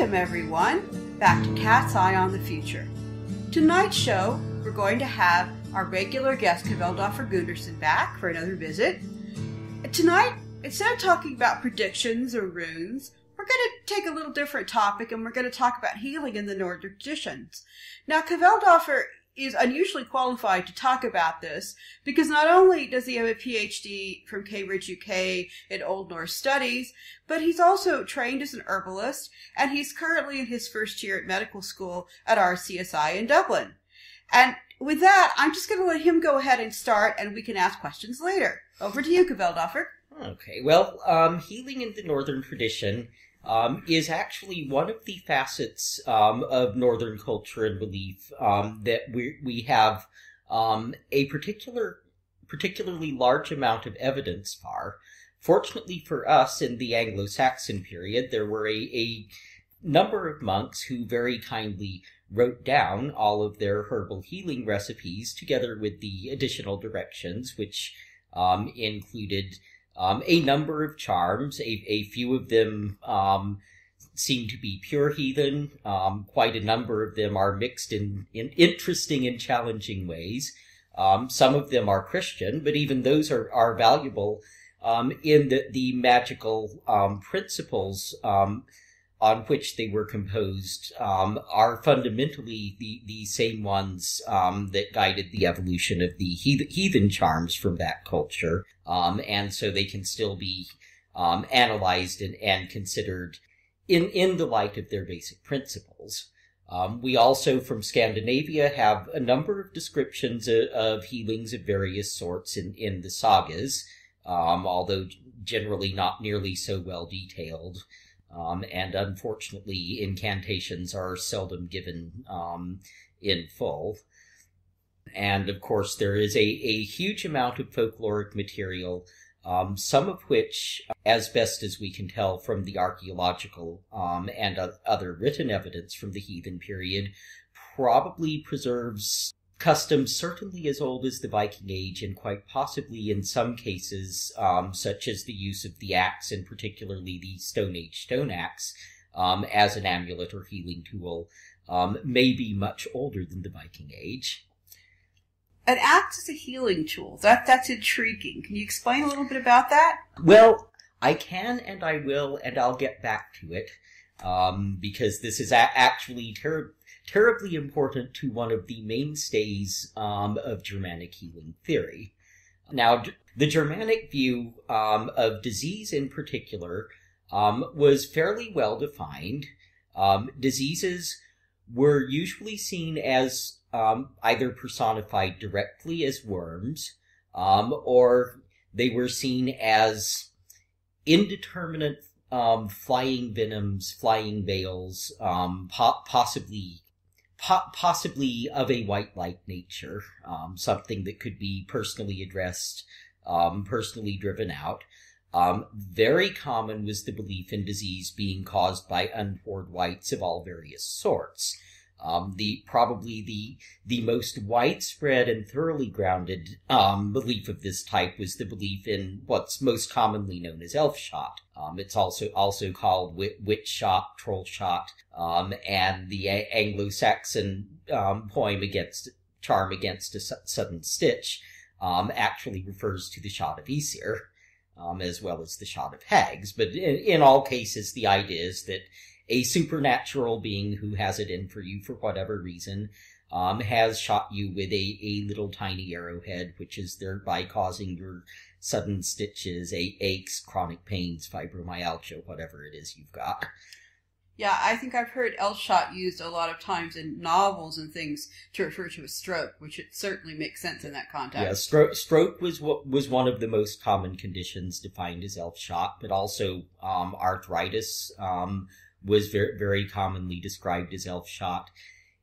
Welcome everyone back to Cat's Eye on the Future. Tonight's show we're going to have our regular guest Kveldulf Gundarsson back for another visit. Tonight, instead of talking about predictions or runes, we're going to take a little different topic and we're going to talk about healing in the Nordic traditions. Now Kveldulf is unusually qualified to talk about this because not only does he have a PhD from Cambridge UK in Old Norse studies, but he's also trained as an herbalist and he's currently in his first year at medical school at RCSI in Dublin. And with that, I'm just going to let him go ahead and start and we can ask questions later. Over to you, Kveldulf. Okay, well, healing in the Northern tradition is actually one of the facets of Northern culture and belief that we have a particularly large amount of evidence for. Fortunately for us, in the Anglo-Saxon period, there were a number of monks who very kindly wrote down all of their herbal healing recipes, together with the additional directions, which included a number of charms. A few of them seem to be pure heathen. Quite a number of them are mixed in interesting and challenging ways. Some of them are Christian, but even those are valuable in the magical principles on which they were composed are fundamentally the same ones that guided the evolution of the heathen charms from that culture. And so they can still be analyzed and considered in the light of their basic principles. We also, from Scandinavia, have a number of descriptions of healings of various sorts in the sagas, although generally not nearly so well detailed. And unfortunately, incantations are seldom given in full. And of course, there is a huge amount of folkloric material, some of which, as best as we can tell from the archaeological and other written evidence from the heathen period, probably preserves customs certainly as old as the Viking Age, and quite possibly in some cases, such as the use of the axe, and particularly the Stone Age stone axe, as an amulet or healing tool, may be much older than the Viking Age. An axe is a healing tool. That's intriguing. Can you explain a little bit about that? Well, I can and I will, and I'll get back to it, because this is actually terribly important to one of the mainstays of Germanic healing theory. Now, the Germanic view of disease in particular was fairly well defined. Diseases were usually seen as either personified directly as worms, or they were seen as indeterminate flying venoms, flying veils, possibly of a white-like nature, something that could be personally addressed, personally driven out. Very common was the belief in disease being caused by untoward wights of all various sorts. Probably the most widespread and thoroughly grounded belief of this type was the belief in what's most commonly known as elf shot. It's also called witch shot, troll shot, and the Anglo-Saxon poem Charm Against a Sudden Stitch actually refers to the shot of Aesir, as well as the shot of hags. But in all cases, the idea is that a supernatural being who has it in for you for whatever reason has shot you with a little tiny arrowhead, which is thereby causing your sudden stitches, aches, chronic pains, fibromyalgia, whatever it is you've got. Yeah, I think I've heard elf shot used a lot of times in novels and things to refer to a stroke, which it certainly makes sense in that context. Yeah, stroke was one of the most common conditions defined as elf shot, but also arthritis, was very, very commonly described as elf shot.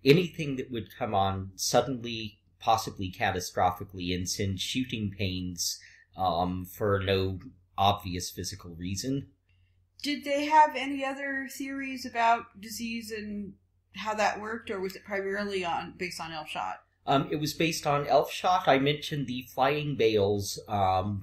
Anything that would come on suddenly, possibly catastrophically, and send shooting pains for no obvious physical reason. Did they have any other theories about disease and how that worked, or was it primarily based on elf shot? It was based on elf shot. I mentioned the flying veils,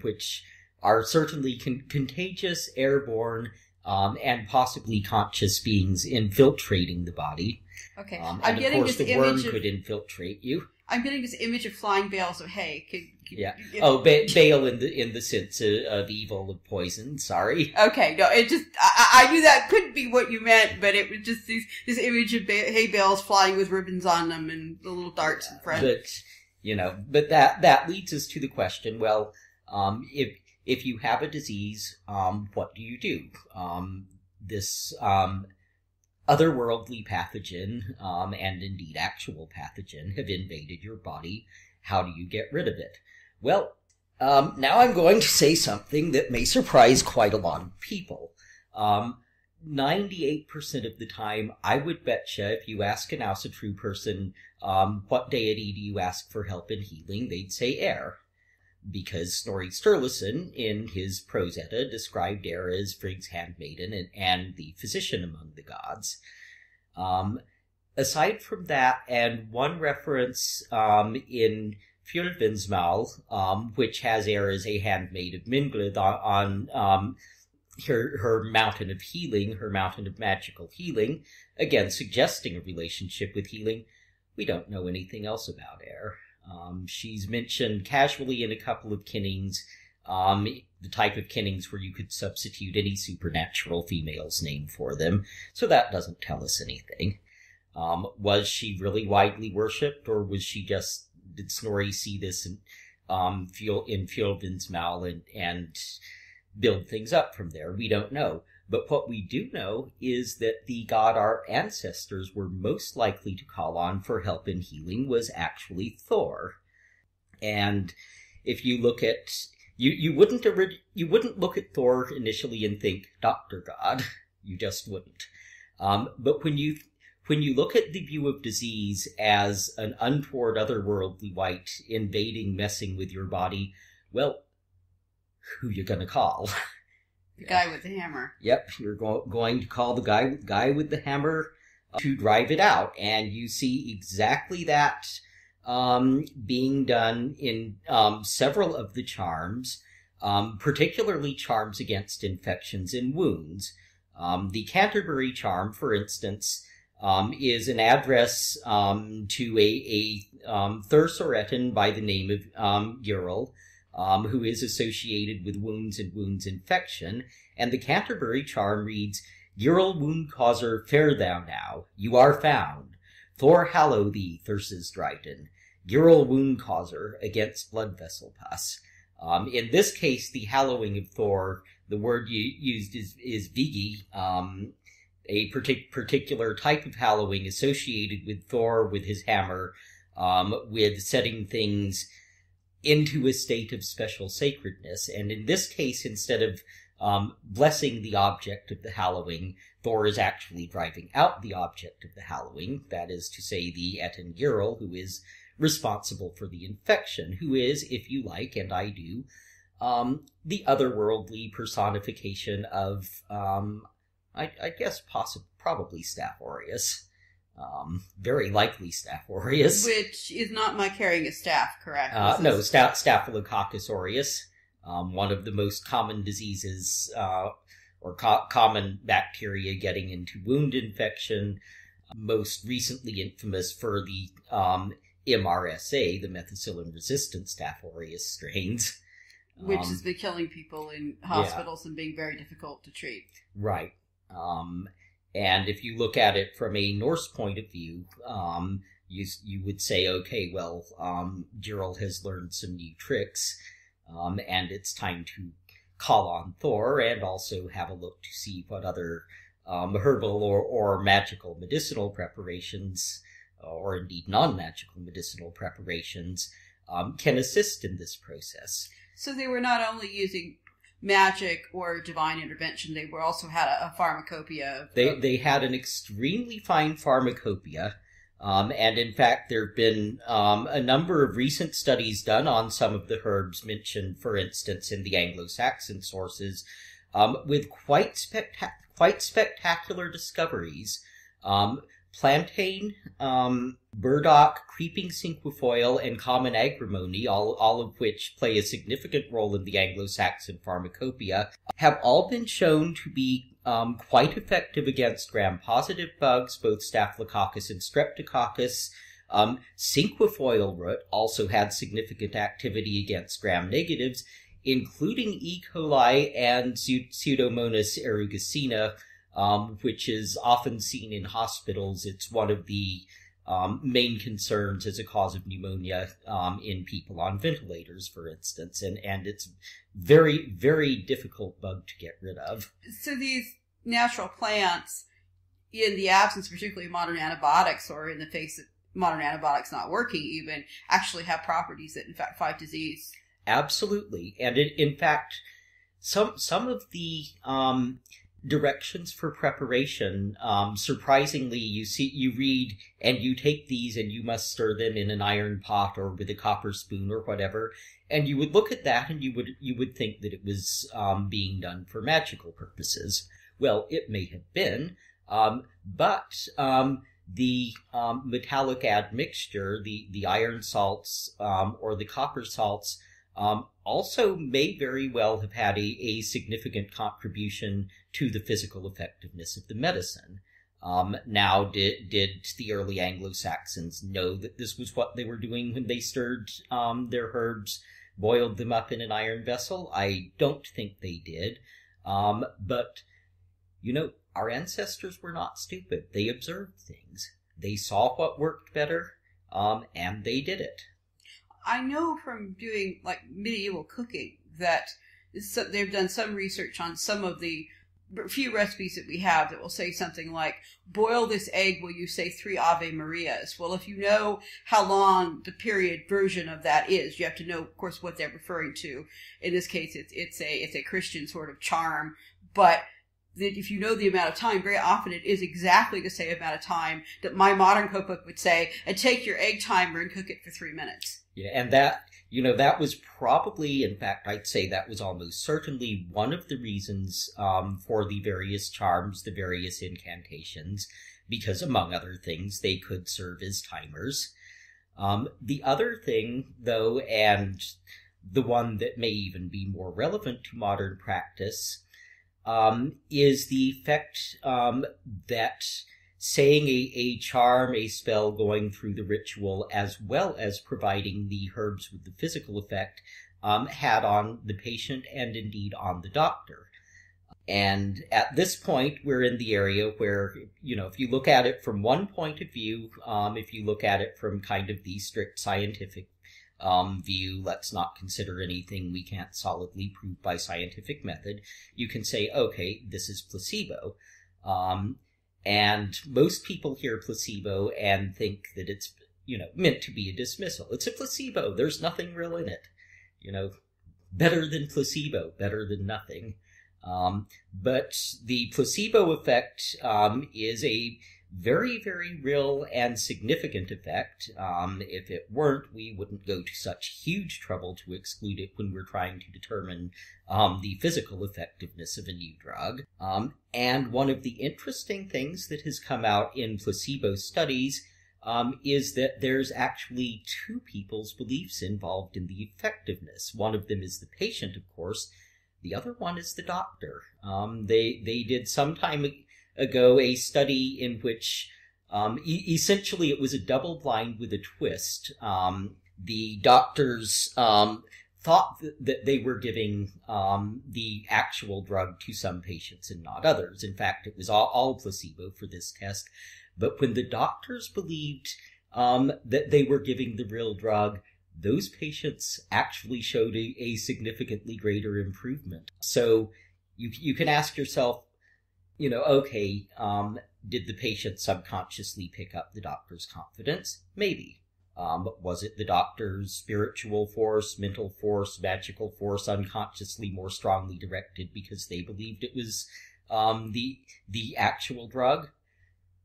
which are certainly contagious, airborne, and possibly conscious beings infiltrating the body. Okay. I'm getting this image of... And of course the worm could infiltrate you. I'm getting this image of flying bales of hay. Yeah. Oh, bale in the sense of evil, of poison. Sorry. Okay. No, it just I knew that could be what you meant, but it was just this image of hay bales flying with ribbons on them and the little darts in front. But you know, but that leads us to the question: well, if you have a disease, what do you do? This otherworldly pathogen, and indeed actual pathogen, have invaded your body. How do you get rid of it? Well, now I'm going to say something that may surprise quite a lot of people. 98% of the time, I would betcha if you ask an Asatru person, what deity do you ask for help in healing, they'd say Eir. Because Snorri Sturluson, in his Prose Edda, described Eir as Frigg's handmaiden and the physician among the gods. Aside from that, and one reference in Fjölsvinnsmál, which has Eir as a handmaid of Mengloð on her mountain of healing, her mountain of magical healing, again suggesting a relationship with healing, we don't know anything else about Eir. She's mentioned casually in a couple of kennings, the type of kennings where you could substitute any supernatural female's name for them, so that doesn't tell us anything. Was she really widely worshipped, or was she just, did Snorri see this in Fjölsvinnsmál and build things up from there? We don't know. But what we do know is that the god our ancestors were most likely to call on for help in healing was actually Thor. And if you look at you wouldn't look at Thor initially and think Dr. God, you just wouldn't. But when you look at the view of disease as an untoward, otherworldly wight invading, messing with your body, well, who you gonna call? The guy with the hammer. Yep, you're going to call the guy with the hammer to drive it out. And you see exactly that being done in several of the charms, particularly charms against infections and wounds. The Canterbury Charm, for instance, is an address to a Thursoretin by the name of Gyril, who is associated with wounds and wounds infection, and the Canterbury Charm reads, Gyril wound causer, fare thou now, you are found. Thor hallow thee, Thursdryden. Gyril wound causer, against blood vessel pus. In this case, the hallowing of Thor, the word used is Vigi, a particular type of hallowing associated with Thor, with his hammer, with setting things into a state of special sacredness. And in this case, instead of blessing the object of the hallowing, Thor is actually driving out the object of the hallowing, that is to say, the Ettingeril, who is responsible for the infection, who is, if you like, and I do, the otherworldly personification of, I guess, probably Staphylococcus aureus. Very likely Staphylococcus aureus. Which is not my carrying a staff, correct? No, Staphylococcus aureus, one of the most common diseases, or common bacteria getting into wound infection, most recently infamous for the MRSA, the methicillin-resistant Staphylococcus aureus strains. Which has been killing people in hospitals and being very difficult to treat. Right. And if you look at it from a Norse point of view, you would say, okay, well, Gyril has learned some new tricks, and it's time to call on Thor and also have a look to see what other herbal or magical medicinal preparations, or indeed non-magical medicinal preparations, can assist in this process. So they were not only using magic or divine intervention, they were also had a pharmacopoeia. They had an extremely fine pharmacopoeia, and in fact there have been a number of recent studies done on some of the herbs mentioned, for instance, in the Anglo-Saxon sources, with quite spectacular discoveries. Plantain, burdock, creeping cinquefoil, and common agrimony, all of which play a significant role in the Anglo-Saxon pharmacopoeia, have all been shown to be quite effective against gram-positive bugs, both Staphylococcus and Streptococcus. Cinquefoil root also had significant activity against gram-negatives, including E. coli and Pseudomonas aeruginosa, which is often seen in hospitals. It's one of the main concerns as a cause of pneumonia in people on ventilators, for instance, and it's very, very difficult bug to get rid of. So these natural plants, in the absence particularly of modern antibiotics, or in the face of modern antibiotics not working even, actually have properties that in fact fight disease. Absolutely. And it, in fact, some of the directions for preparation, surprisingly, you read, and you take these and you must stir them in an iron pot or with a copper spoon or whatever, and you would look at that and you would think that it was being done for magical purposes. Well, it may have been, but the metallic admixture, the iron salts or the copper salts, also may very well have had a significant contribution to the physical effectiveness of the medicine. Now, did the early Anglo-Saxons know that this was what they were doing when they stirred their herbs, boiled them up in an iron vessel? I don't think they did. But, you know, our ancestors were not stupid. They observed things. They saw what worked better, and they did it. I know from doing, like, medieval cooking that they've done some research on some of the few recipes that we have that will say something like, boil this egg, will you say 3 Ave Marias? Well, if you know how long the period version of that is, you have to know, of course, what they're referring to. In this case, it's a Christian sort of charm, but that if you know the amount of time, very often it is exactly the same amount of time that my modern cookbook would say, and take your egg timer and cook it for 3 minutes. Yeah, and that, you know, that was probably, in fact, I'd say that was almost certainly one of the reasons for the various charms, the various incantations, because among other things, they could serve as timers. The other thing, though, and the one that may even be more relevant to modern practice, is the effect that saying a charm, a spell, going through the ritual, as well as providing the herbs with the physical effect, had on the patient and indeed on the doctor. And at this point, we're in the area where, you know, if you look at it from one point of view, if you look at it from kind of the strict scientific view, let's not consider anything we can't solidly prove by scientific method, you can say, okay, this is placebo. And most people hear placebo and think that it's, you know, meant to be a dismissal. It's a placebo. There's nothing real in it. You know, better than placebo, better than nothing. But the placebo effect is a very, very real and significant effect. If it weren't, we wouldn't go to such huge trouble to exclude it when we're trying to determine the physical effectiveness of a new drug. And one of the interesting things that has come out in placebo studies is that there's actually two people's beliefs involved in the effectiveness. One of them is the patient, of course. The other one is the doctor. They did some time ago a study in which essentially it was a double blind with a twist. The doctors thought that they were giving the actual drug to some patients and not others. In fact, it was all placebo for this test. But when the doctors believed that they were giving the real drug, those patients actually showed a significantly greater improvement. So you can ask yourself, you know, okay, did the patient subconsciously pick up the doctor's confidence? Maybe. Was it the doctor's spiritual force, mental force, magical force, unconsciously more strongly directed because they believed it was the actual drug?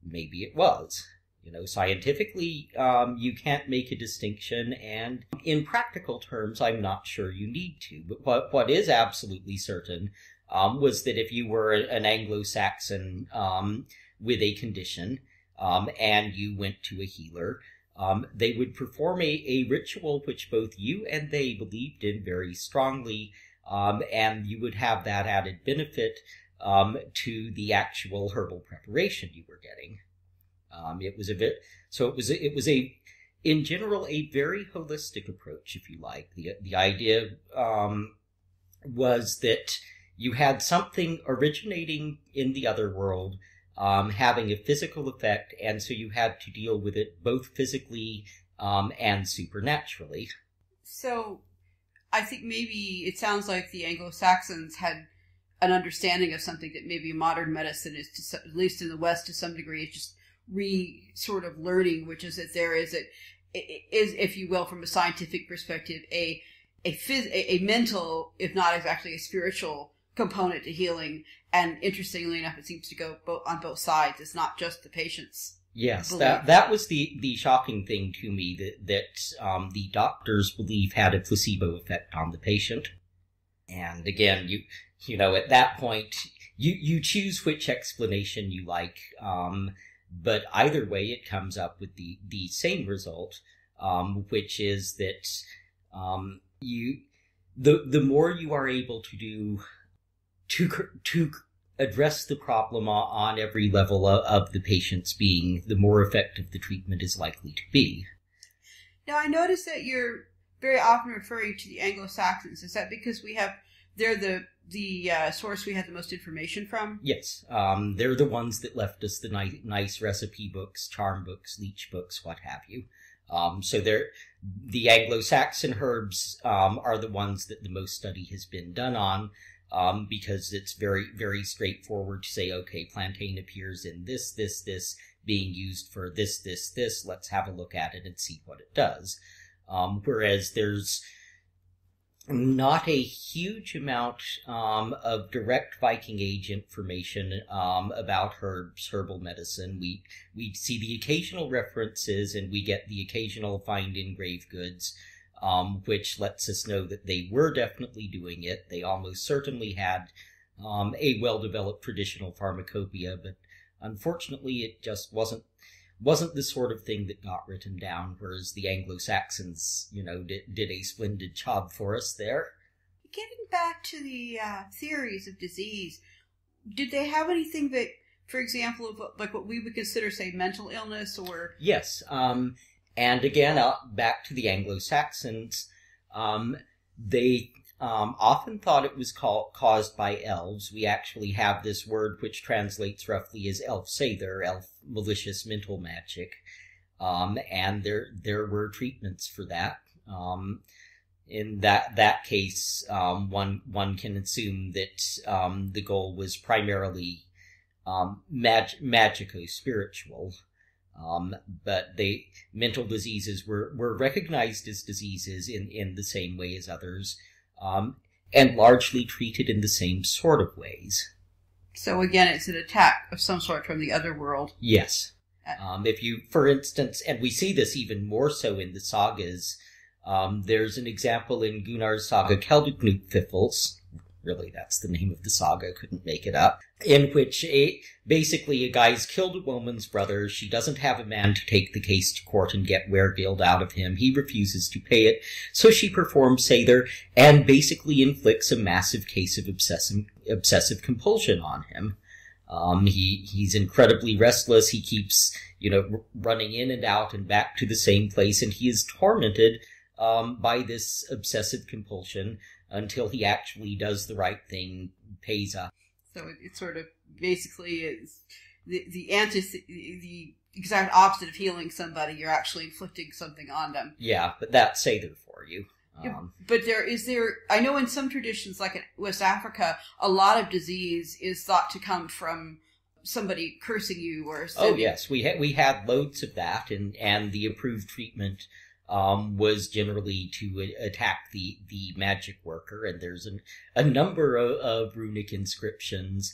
Maybe it was. You know, scientifically, you can't make a distinction, and in practical terms, I'm not sure you need to. But what is absolutely certain was that if you were an Anglo-Saxon with a condition and you went to a healer, they would perform a ritual which both you and they believed in very strongly, and you would have that added benefit to the actual herbal preparation you were getting. It was in general, a very holistic approach, if you like. The idea was that you had something originating in the other world, having a physical effect, and so you had to deal with it both physically and supernaturally. So I think maybe it sounds like the Anglo-Saxons had an understanding of something that maybe modern medicine is, at least in the West to some degree, it's just sort of learning, which is that there is if you will, from a scientific perspective, a mental, if not actually a spiritual component to healing. And interestingly enough, it seems to go on both sides. It's not just the patient's. Yes, that was the shocking thing to me, that the doctor's belief had a placebo effect on the patient. And again, you know, at that point, you choose which explanation you like. But either way, it comes up with the same result, which is that the more you are able to do to address the problem on every level of the patient's being, the more effective the treatment is likely to be. Now, I notice that you're very often referring to the Anglo-Saxons. Is that because they're the source we had the most information from? Yes. They're the ones that left us the nice recipe books, charm books, leech books, what have you. So the Anglo-Saxon herbs are the ones that the most study has been done on, because it's very, very straightforward to say, okay, plantain appears in this, this, this, being used for this, this, this. Let's have a look at it and see what it does. Whereas there's not a huge amount of direct Viking Age information about herbs, herbal medicine. We see the occasional references, and we get the occasional find in grave goods, which lets us know that they were definitely doing it. They almost certainly had a well-developed traditional pharmacopoeia, but unfortunately it just wasn't the sort of thing that got written down, whereas the Anglo-Saxons, you know, did a splendid job for us there. Getting back to the theories of disease, did they have anything that, for example, like what we would consider, say, mental illness or... Yes, and again, back to the Anglo-Saxons, they often thought it was caused by elves. We actually have this word which translates roughly as elf Sather, elf malicious mental magic. And there were treatments for that. In that case, one can assume that the goal was primarily magico-spiritual. But mental diseases were recognized as diseases in the same way as others. And largely treated in the same sort of ways. So again, it's an attack of some sort from the other world. Yes. If you, for instance, and we see this even more so in the sagas, there's an example in Gunnar's saga, Kveldulf, really that's the name of the saga, couldn't make it up, in which basically a guy's killed a woman's brother, she doesn't have a man to take the case to court and get Weregild out of him, he refuses to pay it, so she performs Sather and basically inflicts a massive case of obsessive compulsion on him. He's incredibly restless, he keeps, you know, running in and out and back to the same place, and he is tormented by this obsessive compulsion until he actually does the right thing, pays up. So it sort of basically is the exact opposite of healing somebody. You're actually inflicting something on them. Yeah, but that's Sather for you. But I know in some traditions, like in West Africa, a lot of disease is thought to come from somebody cursing you or something. Oh yes, we had loads of that, and the approved treatment was generally to attack the magic worker, and there's a number of runic inscriptions,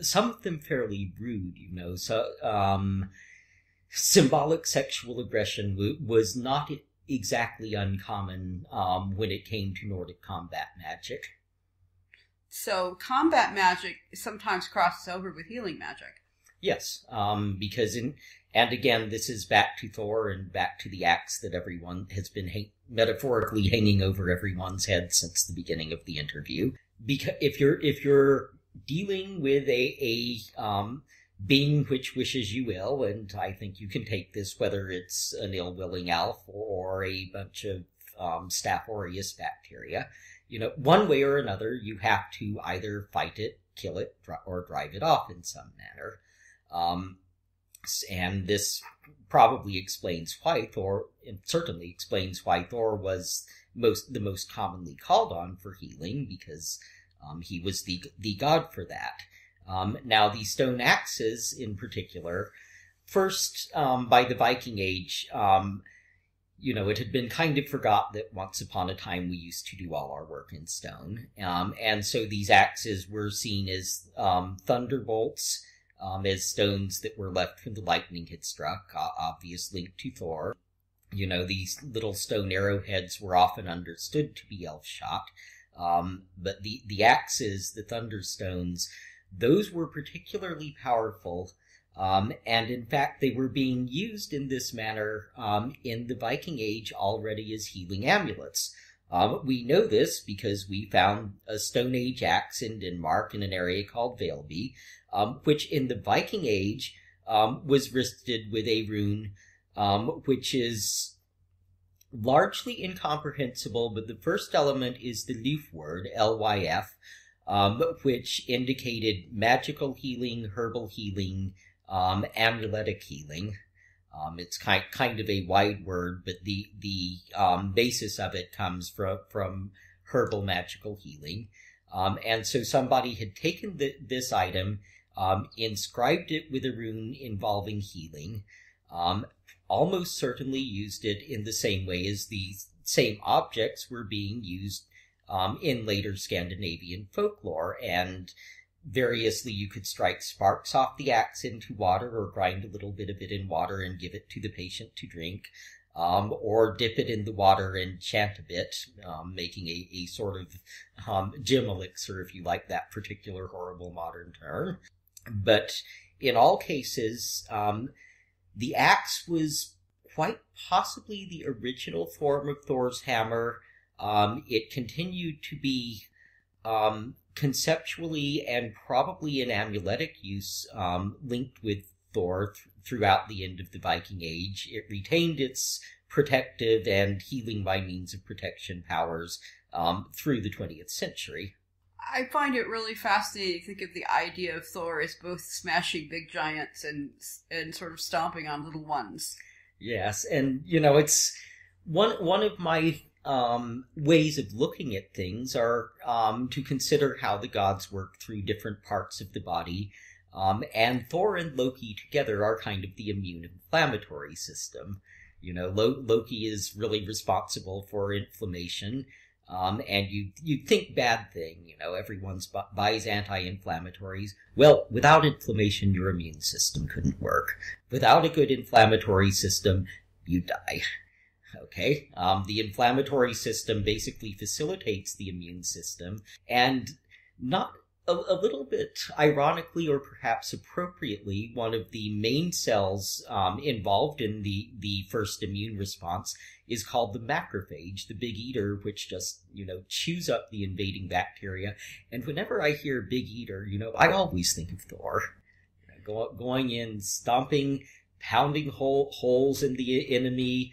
some of them fairly rude, you know, so symbolic sexual aggression was not exactly uncommon when it came to Nordic combat magic. So combat magic sometimes crosses over with healing magic. Yes, because and again, this is back to Thor and back to the axe that everyone has been metaphorically hanging over everyone's head since the beginning of the interview. Because if you're dealing with a being which wishes you ill, and I think you can take this whether it's an ill-willing elf or a bunch of Staph aureus bacteria. You know, one way or another, you have to either fight it, kill it, or drive it off in some manner. And this probably explains why Thor, and certainly explains why Thor was the most commonly called on for healing, because he was the god for that. Now, the stone axes in particular, first, by the Viking Age, you know, it had been kind of forgot that once upon a time we used to do all our work in stone. And so these axes were seen as thunderbolts, as stones that were left when the lightning had struck, obvious link to Thor. You know, these little stone arrowheads were often understood to be elf shot. But the axes, the thunderstones, those were particularly powerful. And in fact, they were being used in this manner in the Viking Age already as healing amulets. We know this because we found a Stone Age axe in Denmark in an area called Vejlby, which in the Viking Age was wristed with a rune, which is largely incomprehensible, but the first element is the Lyf word, L-Y-F, which indicated magical healing, herbal healing, amuletic healing. It's kind of a wide word, but the basis of it comes from herbal magical healing. And so somebody had taken this item, inscribed it with a rune involving healing, almost certainly used it in the same way as these same objects were being used in later Scandinavian folklore, and variously, you could strike sparks off the axe into water, or grind a little bit of it in water and give it to the patient to drink, or dip it in the water and chant a bit, making a sort of gem elixir, if you like that particular horrible modern term. But in all cases, the axe was quite possibly the original form of Thor's hammer. It continued to be conceptually and probably in amuletic use linked with Thor throughout the end of the Viking Age. It retained its protective and healing by means of protection powers through the 20th century. I find it really fascinating to think of the idea of Thor as both smashing big giants and sort of stomping on little ones. Yes, and you know, it's one of my ways of looking at things are to consider how the gods work through different parts of the body, and Thor and Loki together are kind of the immune inflammatory system. You know, Loki is really responsible for inflammation, and you think bad thing, you know, everyone buys anti-inflammatories. Well, without inflammation, your immune system couldn't work. Without a good inflammatory system, you die. Okay, the inflammatory system basically facilitates the immune system, and not a little bit ironically or perhaps appropriately, one of the main cells involved in the first immune response is called the macrophage, the big eater, which just, you know, chews up the invading bacteria. And whenever I hear big eater, you know, I always think of Thor, you know, going in, stomping, pounding holes in the enemy,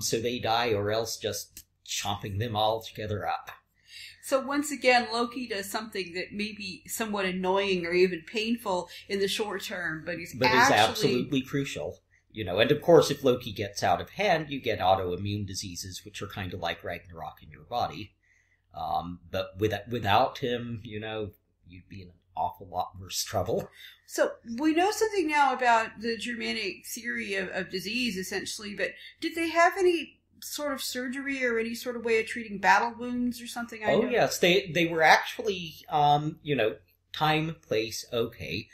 so they die, or else just chomping them all together up. So once again, Loki does something that may be somewhat annoying or even painful in the short term, but it's absolutely crucial. You know, and of course, if Loki gets out of hand, you get autoimmune diseases, which are kind of like Ragnarok in your body. But without him, you know, you'd be in an awful lot worse trouble. So we know something now about the Germanic theory of disease, essentially, but did they have any sort of surgery or any sort of way of treating battle wounds or something? Oh, yes. They were actually, you know, time, place, okay,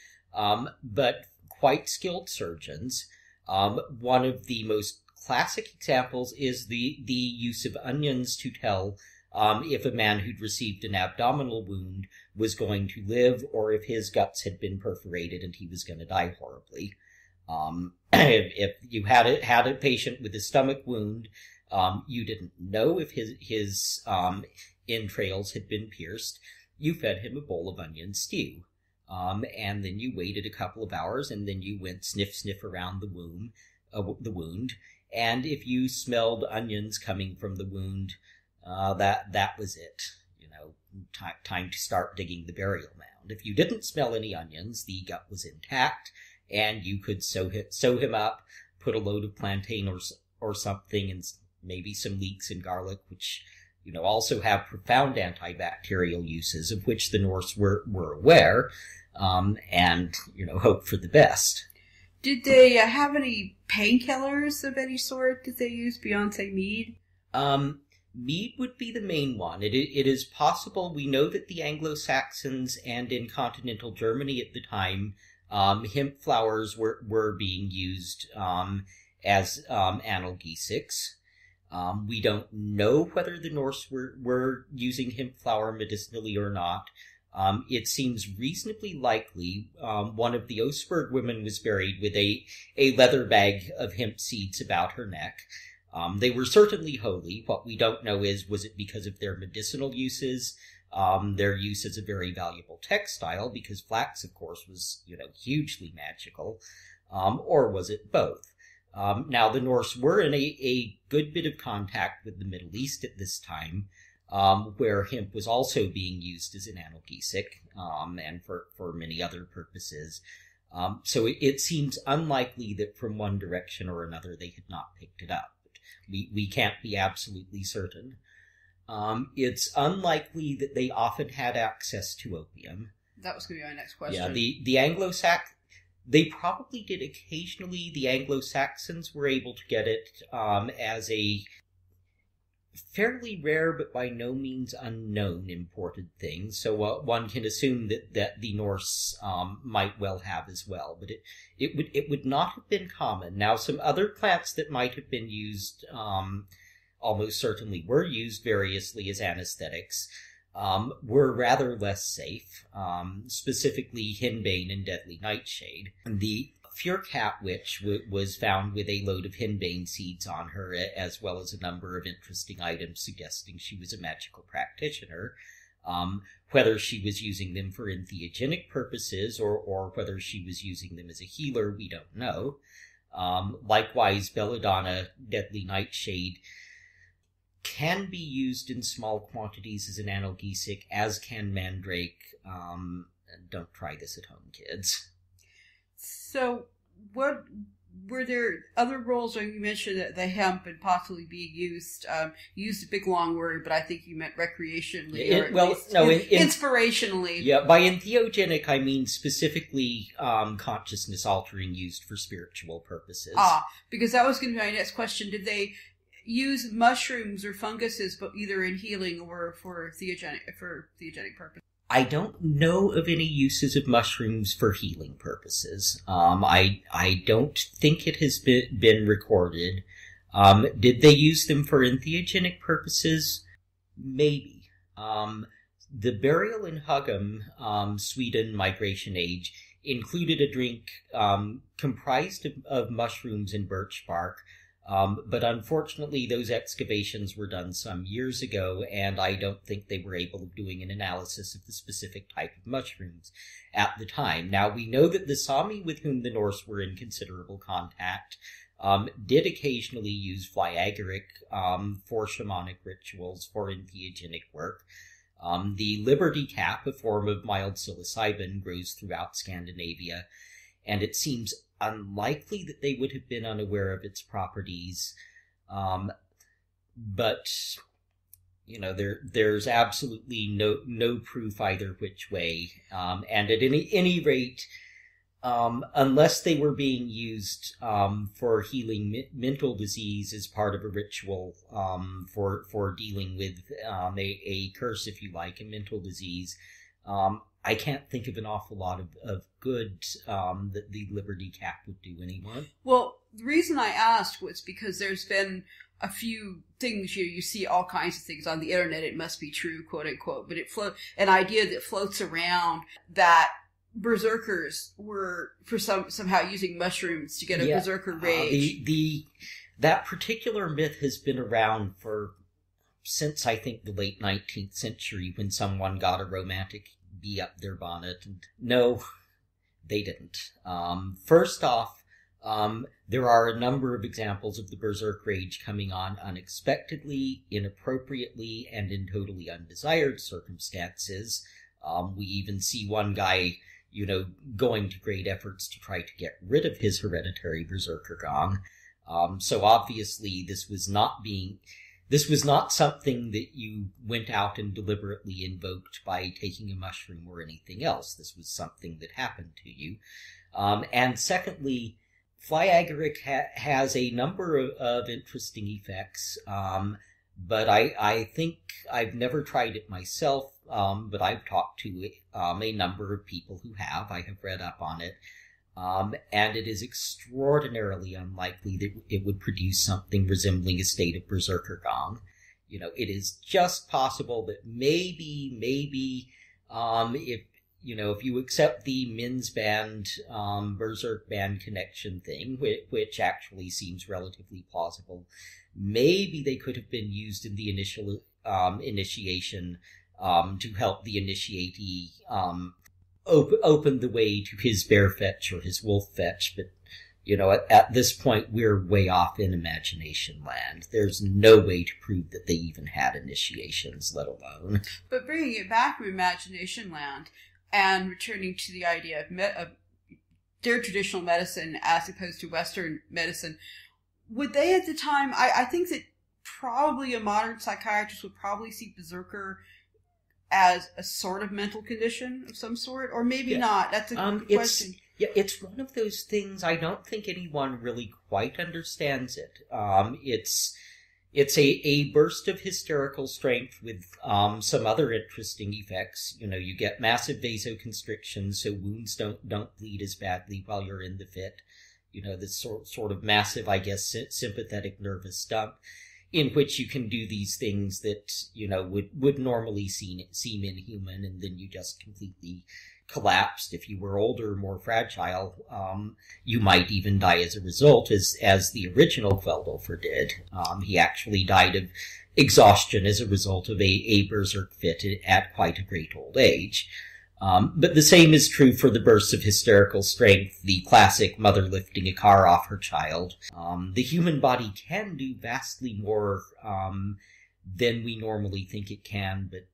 but quite skilled surgeons. One of the most classic examples is the use of onions to tell if a man who'd received an abdominal wound was going to live, or if his guts had been perforated and he was going to die horribly. If you had a patient with a stomach wound, you didn't know if his entrails had been pierced. you fed him a bowl of onion stew. And then you waited a couple of hours, and then you went sniff, sniff around the wound. And if you smelled onions coming from the wound, that was it. You know, time to start digging the burial mound. If you didn't smell any onions, the gut was intact, and you could sew him up, put a load of plantain or something, and maybe some leeks and garlic, which, you know, also have profound antibacterial uses, of which the Norse were aware, and, you know, hope for the best. Did they have any painkillers of any sort that they used beyond, say, mead? Mead would be the main one. It is possible. We know that the Anglo-Saxons and in continental Germany at the time, hemp flowers were being used as analgesics. We don't know whether the Norse were using hemp flower medicinally or not. It seems reasonably likely. One of the Oseberg women was buried with a leather bag of hemp seeds about her neck. They were certainly holy. What we don't know is, was it because of their medicinal uses, their use as a very valuable textile, because flax, of course, was, you know, hugely magical, or was it both? Now, the Norse were in a good bit of contact with the Middle East at this time, where hemp was also being used as an analgesic, and for many other purposes. So it seems unlikely that from one direction or another they had not picked it up. We can't be absolutely certain. It's unlikely that they often had access to opium. That was going to be my next question. Yeah, the Anglo-Saxons, they probably did occasionally. The Anglo-Saxons were able to get it as a fairly rare but by no means unknown imported thing. So one can assume that the Norse might well have as well, but it would not have been common. Now, some other plants that might have been used, almost certainly were used variously as anesthetics, were rather less safe, specifically henbane and deadly nightshade. The fjölsvinnsmál witch was found with a load of henbane seeds on her, as well as a number of interesting items suggesting she was a magical practitioner. Whether she was using them for entheogenic purposes or whether she was using them as a healer, we don't know. Likewise, belladonna, deadly nightshade, can be used in small quantities as an analgesic, as can mandrake. Don't try this at home, kids. So, what were there other roles? You mentioned that the hemp and possibly being used. You used a big long word, but I think you meant recreationally, or inspirationally. Yeah, by entheogenic, I mean specifically consciousness altering, used for spiritual purposes. Because that was going to be my next question. Did they use mushrooms or funguses, but either in healing or for theogenic purposes? I don't know of any uses of mushrooms for healing purposes. I don't think it has been recorded. Did they use them for entheogenic purposes? Maybe. The burial in Hugum, Sweden Migration Age, included a drink comprised of mushrooms and birch bark. But unfortunately, those excavations were done some years ago, and I don't think they were able of doing an analysis of the specific type of mushrooms at the time. Now, we know that the Sami, with whom the Norse were in considerable contact, did occasionally use flyagaric for shamanic rituals, for entheogenic work. The liberty cap, a form of mild psilocybin, grows throughout Scandinavia, and it seems unlikely that they would have been unaware of its properties, but, you know, there's absolutely no proof either which way, and at any rate, unless they were being used for healing mental disease as part of a ritual for dealing with a curse, if you like, a mental disease, I can't think of an awful lot of good that the Liberty Cap would do anyone. Well, the reason I asked was because there's been a few things, you see all kinds of things on the internet, it must be true, quote unquote, but an idea that floats around that berserkers were somehow using mushrooms to get a berserker rage. That particular myth has been around for since, I think, the late 19th century when someone got a romantic bee up their bonnet. And no, they didn't. First off, there are a number of examples of the berserk rage coming on unexpectedly, inappropriately, and in totally undesired circumstances. We even see one guy, going to great efforts to try to get rid of his hereditary berserker gong. So obviously this was not something that you went out and deliberately invoked by taking a mushroom or anything else. This was something that happened to you. And secondly, fly agaric has a number of interesting effects, but I think I've never tried it myself, but I've talked to a number of people who have. I have read up on it. And it is extraordinarily unlikely that it would produce something resembling a state of berserker gong. It is just possible that maybe, if you accept the Min's Band, berserk band connection thing, which actually seems relatively plausible, maybe they could have been used in the initial, initiation, to help the initiatee, open the way to his bear fetch or his wolf fetch, but at this point we're way off in imagination land. There's no way to prove that they even had initiations, let alone. But bringing it back to imagination land and returning to the idea of their traditional medicine as opposed to Western medicine, would they at the time? I think that probably a modern psychiatrist would probably see berserker as a sort of mental condition of some sort, or maybe not. That's a good question. It's one of those things. I don't think anyone really quite understands it. It's a burst of hysterical strength with some other interesting effects. You get massive vasoconstriction, so wounds don't bleed as badly while you're in the fit. This sort of massive, I guess, sympathetic nervous dump, in which you can do these things that, would normally seem inhuman, and then you just completely collapsed. If you were older, more fragile, you might even die as a result, as the original Kveldulfer did. He actually died of exhaustion as a result of a berserk fit at quite a great old age. But the same is true for the bursts of hysterical strength, the classic mother lifting a car off her child. The human body can do vastly more than we normally think it can, but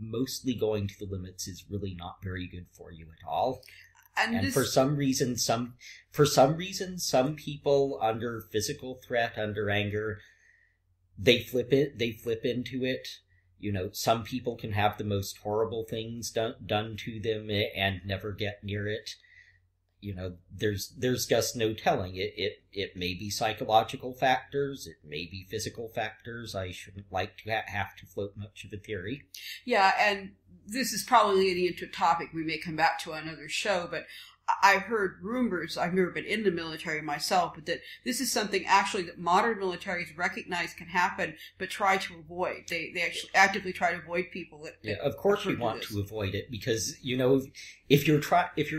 mostly going to the limits is really not very good for you at all. And for some reason, some people under physical threat, under anger, they flip into it. Some people can have the most horrible things done to them and never get near it. There's just no telling. It may be psychological factors. It may be physical factors. I shouldn't like to have to float much of a theory. Yeah, and this is probably leading into a topic we may come back to on another show, but I've heard rumors, I've never been in the military myself, but that this is something actually that modern militaries recognize can happen, but try to avoid. They actually actively try to avoid people. Of course we want to avoid it, because, if you're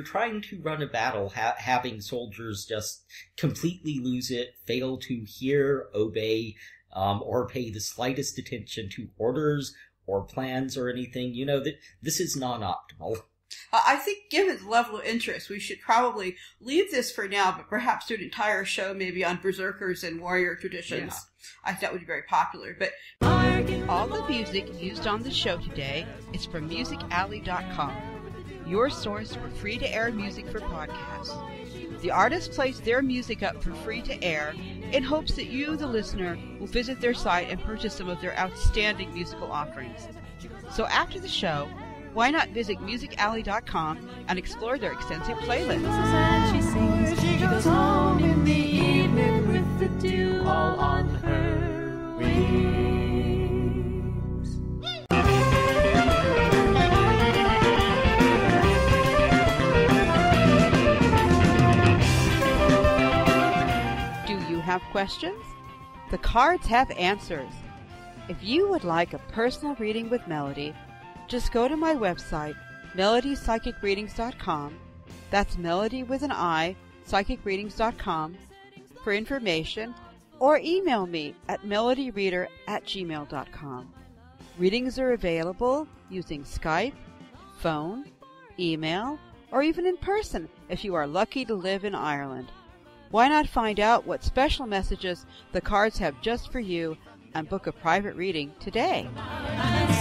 trying to run a battle, having soldiers just completely lose it, fail to hear, obey, or pay the slightest attention to orders or plans or anything, this is non-optimal. I think given the level of interest, we should probably leave this for now, but perhaps do an entire show maybe on berserkers and warrior traditions. Yeah. I think that would be very popular. But all the music used on the show today is from musicalley.com, your source for free-to-air music for podcasts. The artists place their music up for free to air in hopes that you, the listener, will visit their site and purchase some of their outstanding musical offerings. So after the show, why not visit musicalley.com and explore their extensive playlist? And she sings, she goes home in the evening with the dew all on her wings. Do you have questions? The cards have answers. If you would like a personal reading with Melody, just go to my website, melodypsychicreadings.com, that's Melody with an I, psychicreadings.com, for information or email me at melodyreader@gmail.com. Readings are available using Skype, phone, email, or even in person if you are lucky to live in Ireland. Why not find out what special messages the cards have just for you and book a private reading today?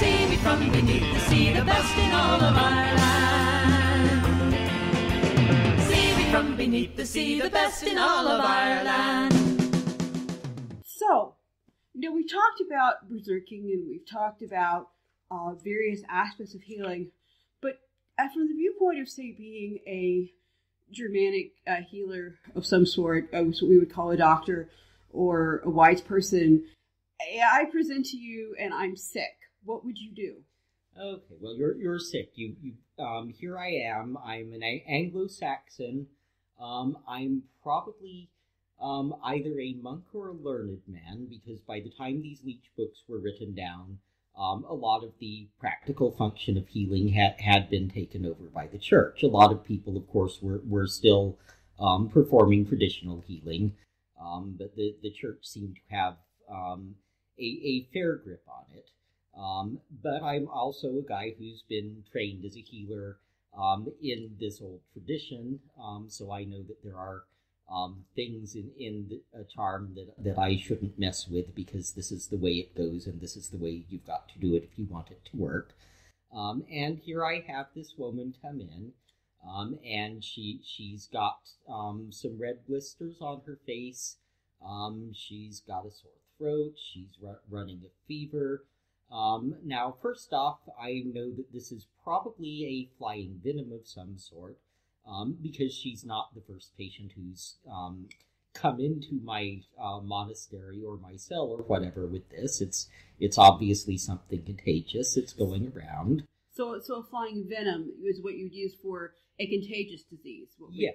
See me from beneath the sea, the best in all of Ireland. See me from beneath the sea, the best in all of Ireland. So, you know, we've talked about berserking and we've talked about various aspects of healing, but from the viewpoint of, say, being a Germanic healer of some sort, what we would call a doctor or a wise person, I present to you and I'm sick. What would you do? Okay, well, you're sick. You here I am. I'm an Anglo-Saxon. I'm probably either a monk or a learned man, because by the time these leech books were written down, a lot of the practical function of healing had been taken over by the church. A lot of people, of course, were still performing traditional healing, but the church seemed to have a fair grip on it. But I'm also a guy who's been trained as a healer in this old tradition, so I know that there are things in the charm that I shouldn't mess with, because this is the way it goes and this is the way you've got to do it if you want it to work. And here I have this woman come in, and she's got some red blisters on her face, she's got a sore throat, she's running a fever. Now, first off, I know that this is probably a flying venom of some sort, because she's not the first patient who's come into my monastery or my cell or whatever with this. It's obviously something contagious. It's going around. So a flying venom is what you'd use for a contagious disease. Yeah,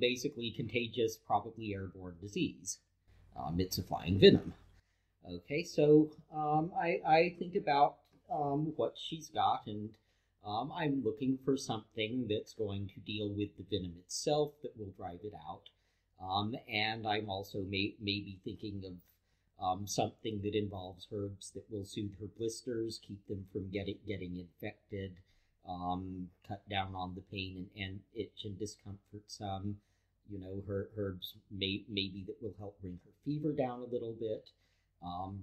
basically contagious, probably airborne disease. It's a flying venom. Okay, so I think about what she's got, and I'm looking for something that's going to deal with the venom itself that will drive it out. And I'm also maybe thinking of something that involves herbs that will soothe her blisters, keep them from getting infected, cut down on the pain and itch and discomfort some. You know, her herbs maybe that will help bring her fever down a little bit.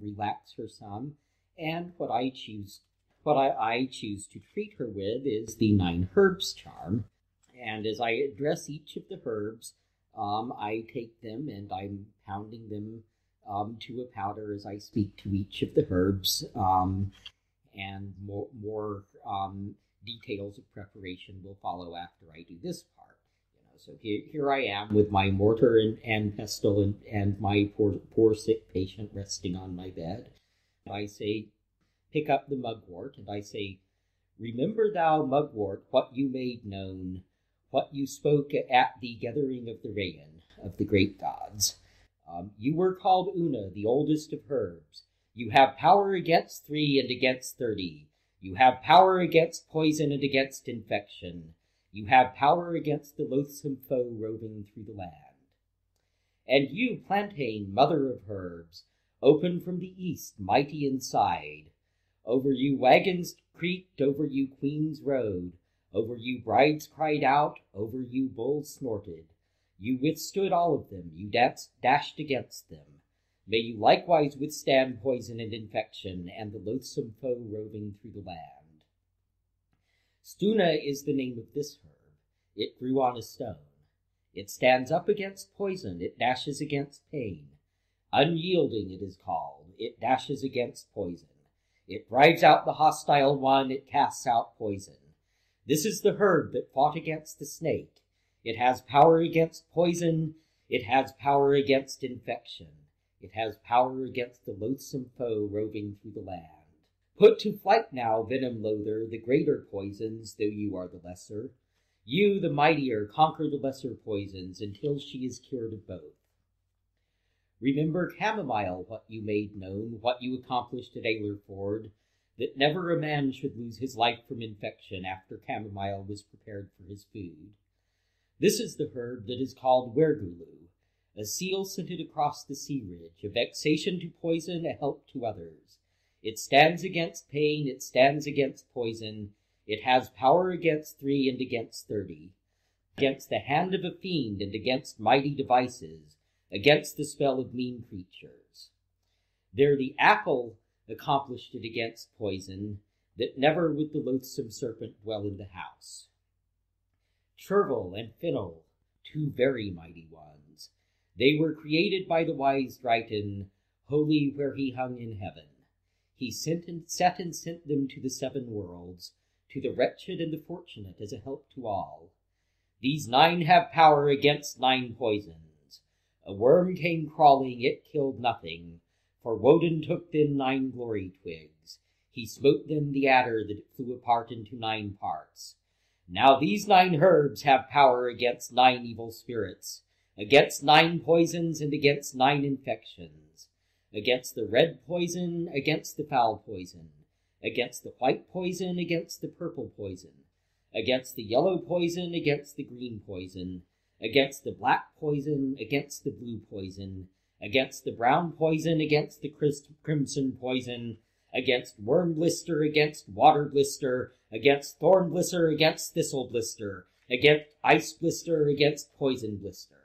Relax her some, and what I choose to treat her with is the 9 herbs charm. And as I address each of the herbs, I take them and I'm pounding them to a powder as I speak to each of the herbs, and more details of preparation will follow after I do this part. You know, so here I am with my mortar and pestle and my poor sick patient resting on my bed. I say, pick up the mugwort, and I say, remember thou, mugwort, what you made known, what you spoke at the gathering of the Rayan, of the great gods. You were called Una, the oldest of herbs. You have power against 3 and against 30. You have power against poison and against infection. You have power against the loathsome foe roving through the land. And you, Plantain, mother of herbs, open from the east, mighty inside. Over you wagons creaked, over you queens rode, over you brides cried out, over you bulls snorted. You withstood all of them, you dashed against them. May you likewise withstand poison and infection, and the loathsome foe roving through the land. Stuna is the name of this herb. It grew on a stone. It stands up against poison. It dashes against pain. Unyielding, it is called. It dashes against poison. It drives out the hostile one. It casts out poison. This is the herb that fought against the snake. It has power against poison. It has power against infection. It has power against the loathsome foe roving through the land. Put to flight now, venom loather, the greater poisons, though you are the lesser. You, the mightier, conquer the lesser poisons until she is cured of both. Remember chamomile, what you made known, what you accomplished at Ailurford, that never a man should lose his life from infection after chamomile was prepared for his food. This is the herb that is called wergulu, A seal scented across the sea ridge, a vexation to poison, a help to others. It stands against pain, it stands against poison. It has power against 3 and against 30. Against the hand of a fiend and against mighty devices. Against the spell of mean creatures. There the apple accomplished it against poison, that never with the loathsome serpent dwell in the house. Chervil and Finnel, 2 very mighty ones. They were created by the wise Dryden, holy where he hung in heaven. He sent them to the 7 worlds, to the wretched and the fortunate as a help to all. These 9 have power against 9 poisons. A worm came crawling, it killed nothing, for Woden took then 9 glory twigs. He smote then the adder that it flew apart into 9 parts. Now these 9 herbs have power against 9 evil spirits, against 9 poisons and against 9 infections, against the red poison, against the foul poison, against the white poison, against the purple poison, against the yellow poison, against the green poison, against the black poison, against the blue poison, against the brown poison, against the crimson poison, against worm blister, against water blister, against thorn blister, against thistle blister, against ice blister, against poison blister.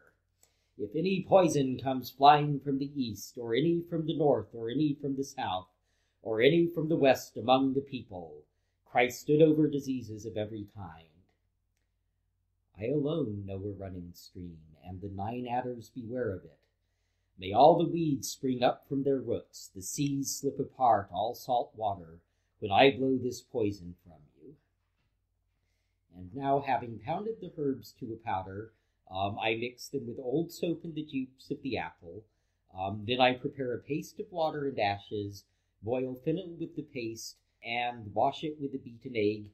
If any poison comes flying from the east, or any from the north, or any from the south, or any from the west among the people, Christ stood over diseases of every kind. I alone know a running stream, and the 9 adders beware of it. May all the weeds spring up from their roots, the seas slip apart, all salt water, when I blow this poison from you. And now, having pounded the herbs to a powder, I mix them with old soap and the juice of the apple. Then I prepare a paste of water and ashes, boil fennel with the paste, and wash it with a beaten egg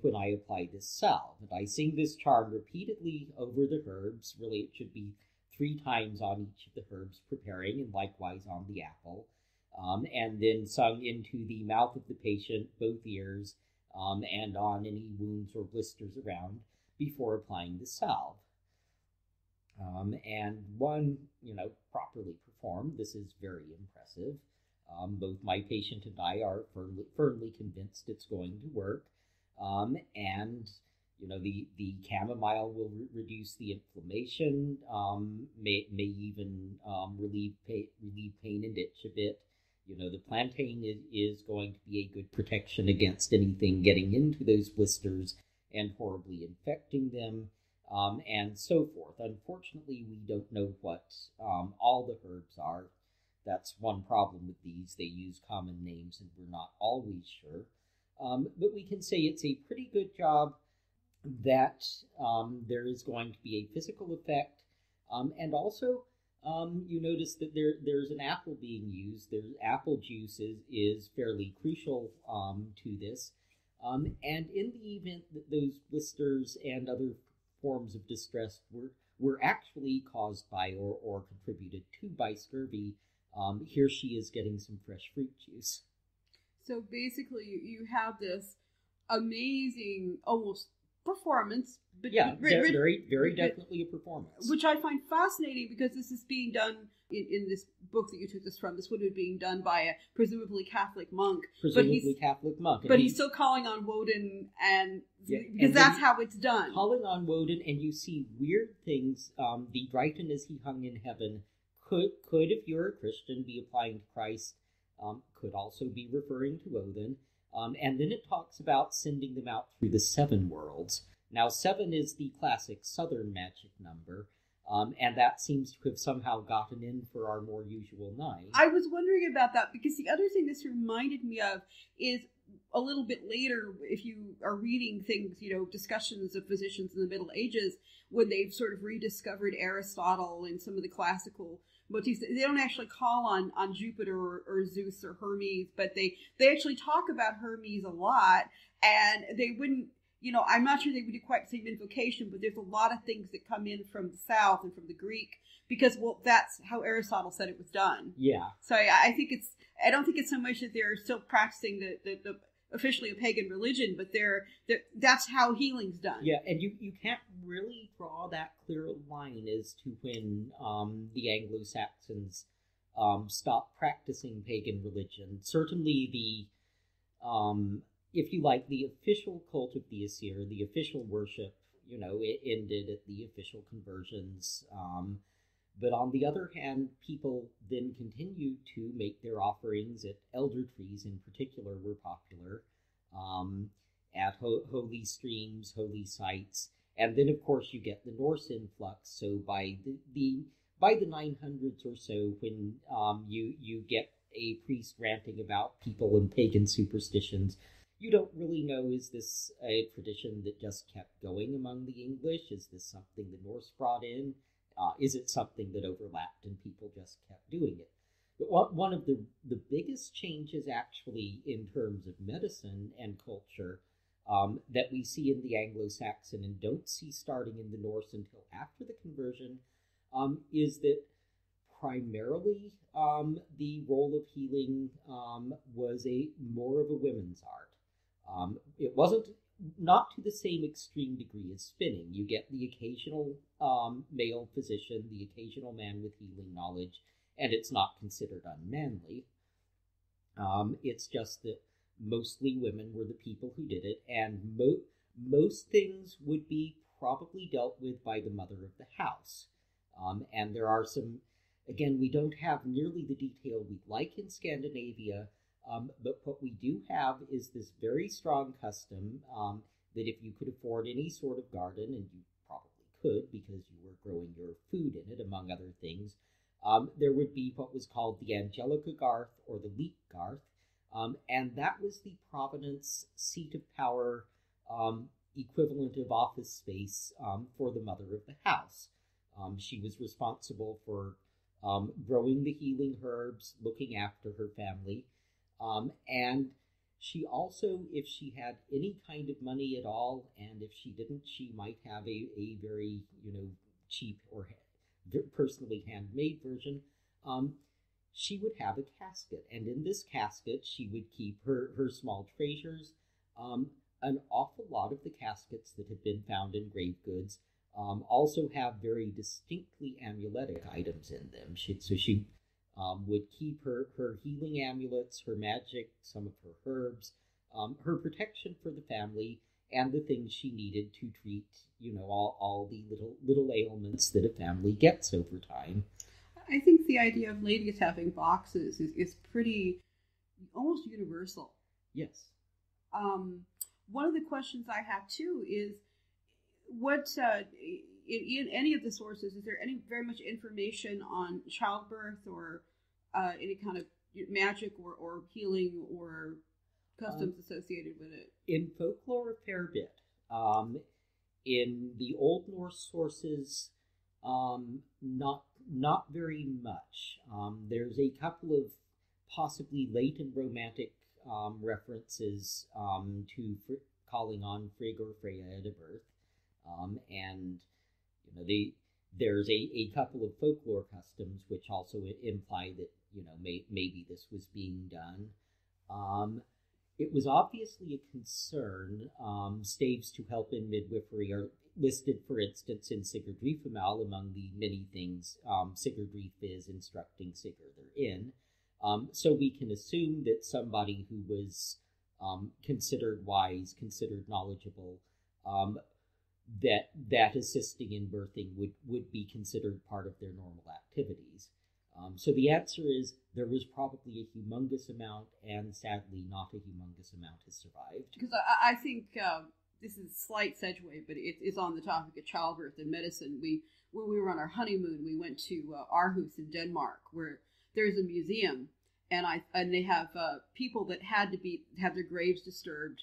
when I apply this salve. And I sing this charm repeatedly over the herbs. Really, it should be 3 times on each of the herbs preparing, and likewise on the apple, and then sung into the mouth of the patient, both ears, and on any wounds or blisters around before applying the salve. And one, properly performed, this is very impressive. Both my patient and I are firmly convinced it's going to work, and the chamomile will reduce the inflammation, may even relieve pain and itch a bit. The plantain is going to be a good protection against anything getting into those blisters and horribly infecting them, and so forth. Unfortunately, we don't know what all the herbs are. That's one problem with these. They use common names and we're not always sure. But we can say it's a pretty good job that there is going to be a physical effect. And also, you notice that there's an apple being used. There's apple juice is fairly crucial to this. And in the event that those blisters and other forms of distress were actually caused by or contributed to by scurvy, here she is getting some fresh fruit juice. So basically, you have this amazing, almost performance, but yeah, very, very definitely a performance, which I find fascinating because this is being done in this book that you took this from. This would have been being done by a presumably Catholic monk, but he's still calling on Woden, and yeah, because and that's how it's done. Calling on Woden, and you see weird things. The Dryden as he hung in heaven could, if you're a Christian, be applying to Christ. Could also be referring to Woden. And then it talks about sending them out through the 7 worlds. Now, 7 is the classic southern magic number, and that seems to have somehow gotten in for our more usual 9. I was wondering about that, because the other thing this reminded me of is a little bit later, if you are reading things, discussions of physicians in the Middle Ages, when they've sort of rediscovered Aristotle and some of the classical motifs. They don't actually call on Jupiter or Zeus or Hermes, but they actually talk about Hermes a lot, and they wouldn't, I'm not sure they would do quite the same invocation, but there's a lot of things that come in from the South and from the Greek, because, well, that's how Aristotle said it was done. Yeah. So I don't think it's so much that they're still practicing the officially a pagan religion, but that's how healing's done. Yeah, and you can't really draw that clear line as to when the Anglo-Saxons stopped practicing pagan religion. Certainly the, if you like, the official cult of the Aesir, the official worship, you know, it ended at the official conversions. But on the other hand, people then continued to make their offerings at elder trees in particular were popular, at holy streams, holy sites. And then, of course, you get the Norse influx. So by the 900s or so, when you get a priest ranting about people and pagan superstitions, you don't really know, is this a tradition that just kept going among the English? Is this something the Norse brought in? Is it something that overlapped and people just kept doing it? But one of the biggest changes actually in terms of medicine and culture that we see in the Anglo-Saxon and don't see starting in the Norse until after the conversion is that primarily the role of healing was more of a women's art. It wasn't not to the same extreme degree as spinning. You get the occasional male physician, the occasional man with healing knowledge, and it's not considered unmanly. It's just that mostly women were the people who did it, and most things would be probably dealt with by the mother of the house. And there are some, again, we don't have nearly the detail we'd like in Scandinavia, but what we do have is this very strong custom that if you could afford any sort of garden, and you probably could because you were growing your food in it, among other things, there would be what was called the Angelica Garth or the Leek Garth, and that was the provenance, seat of power, equivalent of office space for the mother of the house. She was responsible for growing the healing herbs, looking after her family. And she also, if she had any kind of money at all, and if she didn't, she might have a very, you know, cheap or personally handmade version, she would have a casket. And in this casket, she would keep her small treasures. An awful lot of the caskets that have been found in grave goods also have very distinctly amuletic items in them. So she would keep her healing amulets, her magic, some of her herbs, her protection for the family, and the things she needed to treat, you know, all the little ailments that a family gets over time. I think the idea of ladies having boxes is pretty almost universal. Yes. One of the questions I have too is what in any of the sources, is there very much information on childbirth or any kind of magic or healing or customs associated with it? In folklore, a fair bit. In the Old Norse sources, not very much. There's a couple of possibly late and romantic references to calling on Frigg or Freya at a birth, and you know, there's a couple of folklore customs which also imply that, you know, maybe this was being done. It was obviously a concern. Staves to help in midwifery are listed, for instance, in Sigurdrifamal among the many things Sigurdrif is instructing Sigurður in. So we can assume that somebody who was considered wise, considered knowledgeable, that assisting in birthing would be considered part of their normal activities. So the answer is there was probably a humongous amount, and sadly not a humongous amount has survived. Because I think this is a slight segue, but it's on the topic of childbirth and medicine. When we were on our honeymoon, we went to Aarhus in Denmark, where there's a museum, and they have people that had their graves disturbed,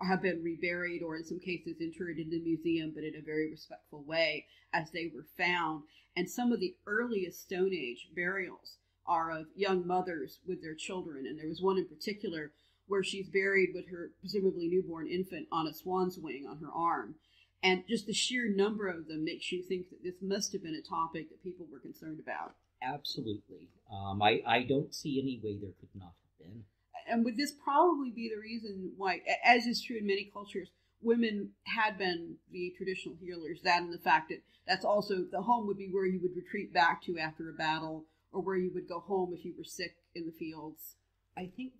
have been reburied, or in some cases interred in the museum, but in a very respectful way as they were found. And some of the earliest Stone Age burials are of young mothers with their children. And there was one in particular where she's buried with her presumably newborn infant on a swan's wing on her arm. And just the sheer number of them makes you think that this must have been a topic that people were concerned about. Absolutely. I don't see any way there could not have been. And would this probably be the reason why, as is true in many cultures, women had been the traditional healers, that and the fact that that's also, the home would be where you would retreat back to after a battle, or where you would go home if you were sick in the fields? I think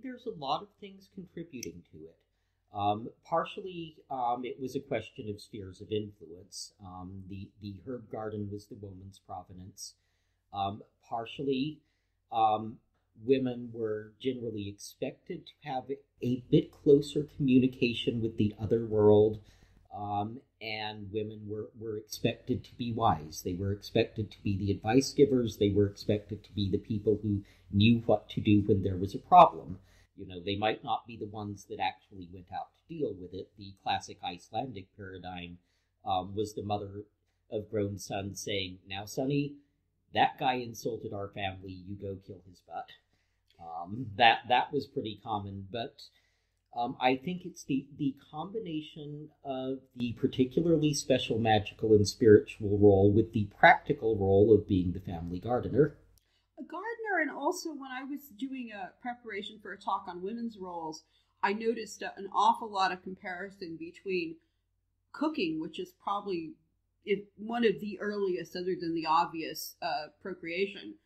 there's a lot of things contributing to it. Partially, it was a question of spheres of influence. The herb garden was the woman's provenance. Partially, women were generally expected to have a bit closer communication with the other world, and women were expected to be wise. They were expected to be the advice givers. They were expected to be the people who knew what to do when there was a problem. You know, they might not be the ones that actually went out to deal with it. The classic Icelandic paradigm was the mother of grown sons saying, "Now, Sonny, that guy insulted our family. You go kill his butt." That was pretty common, but I think it's the combination of the particularly special magical and spiritual role with the practical role of being the family gardener. A gardener, and also when I was doing a preparation for a talk on women's roles, I noticed an awful lot of comparison between cooking, which is probably one of the earliest, other than the obvious, procreation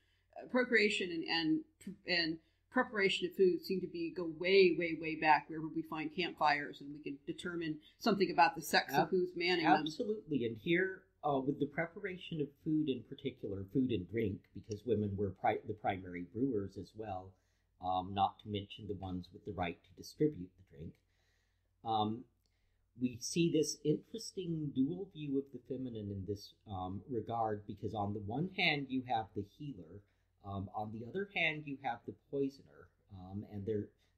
and preparation of food seem to go way, way, way back, wherever we find campfires, and we can determine something about the sex of who's manning them. Absolutely, and here with the preparation of food in particular, food and drink, because women were the primary brewers as well, not to mention the ones with the right to distribute the drink. We see this interesting dual view of the feminine in this regard, because on the one hand, you have the healer. On the other hand, you have the poisoner, and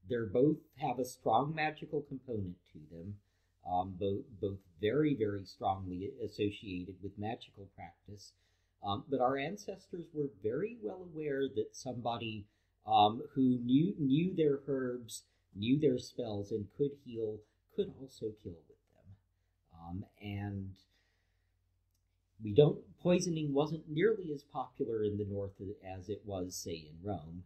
they're both have a strong magical component to them, both very, very strongly associated with magical practice. But our ancestors were very well aware that somebody who knew their herbs, knew their spells, and could heal could also kill with them. And poisoning wasn't nearly as popular in the North as it was, say, in Rome.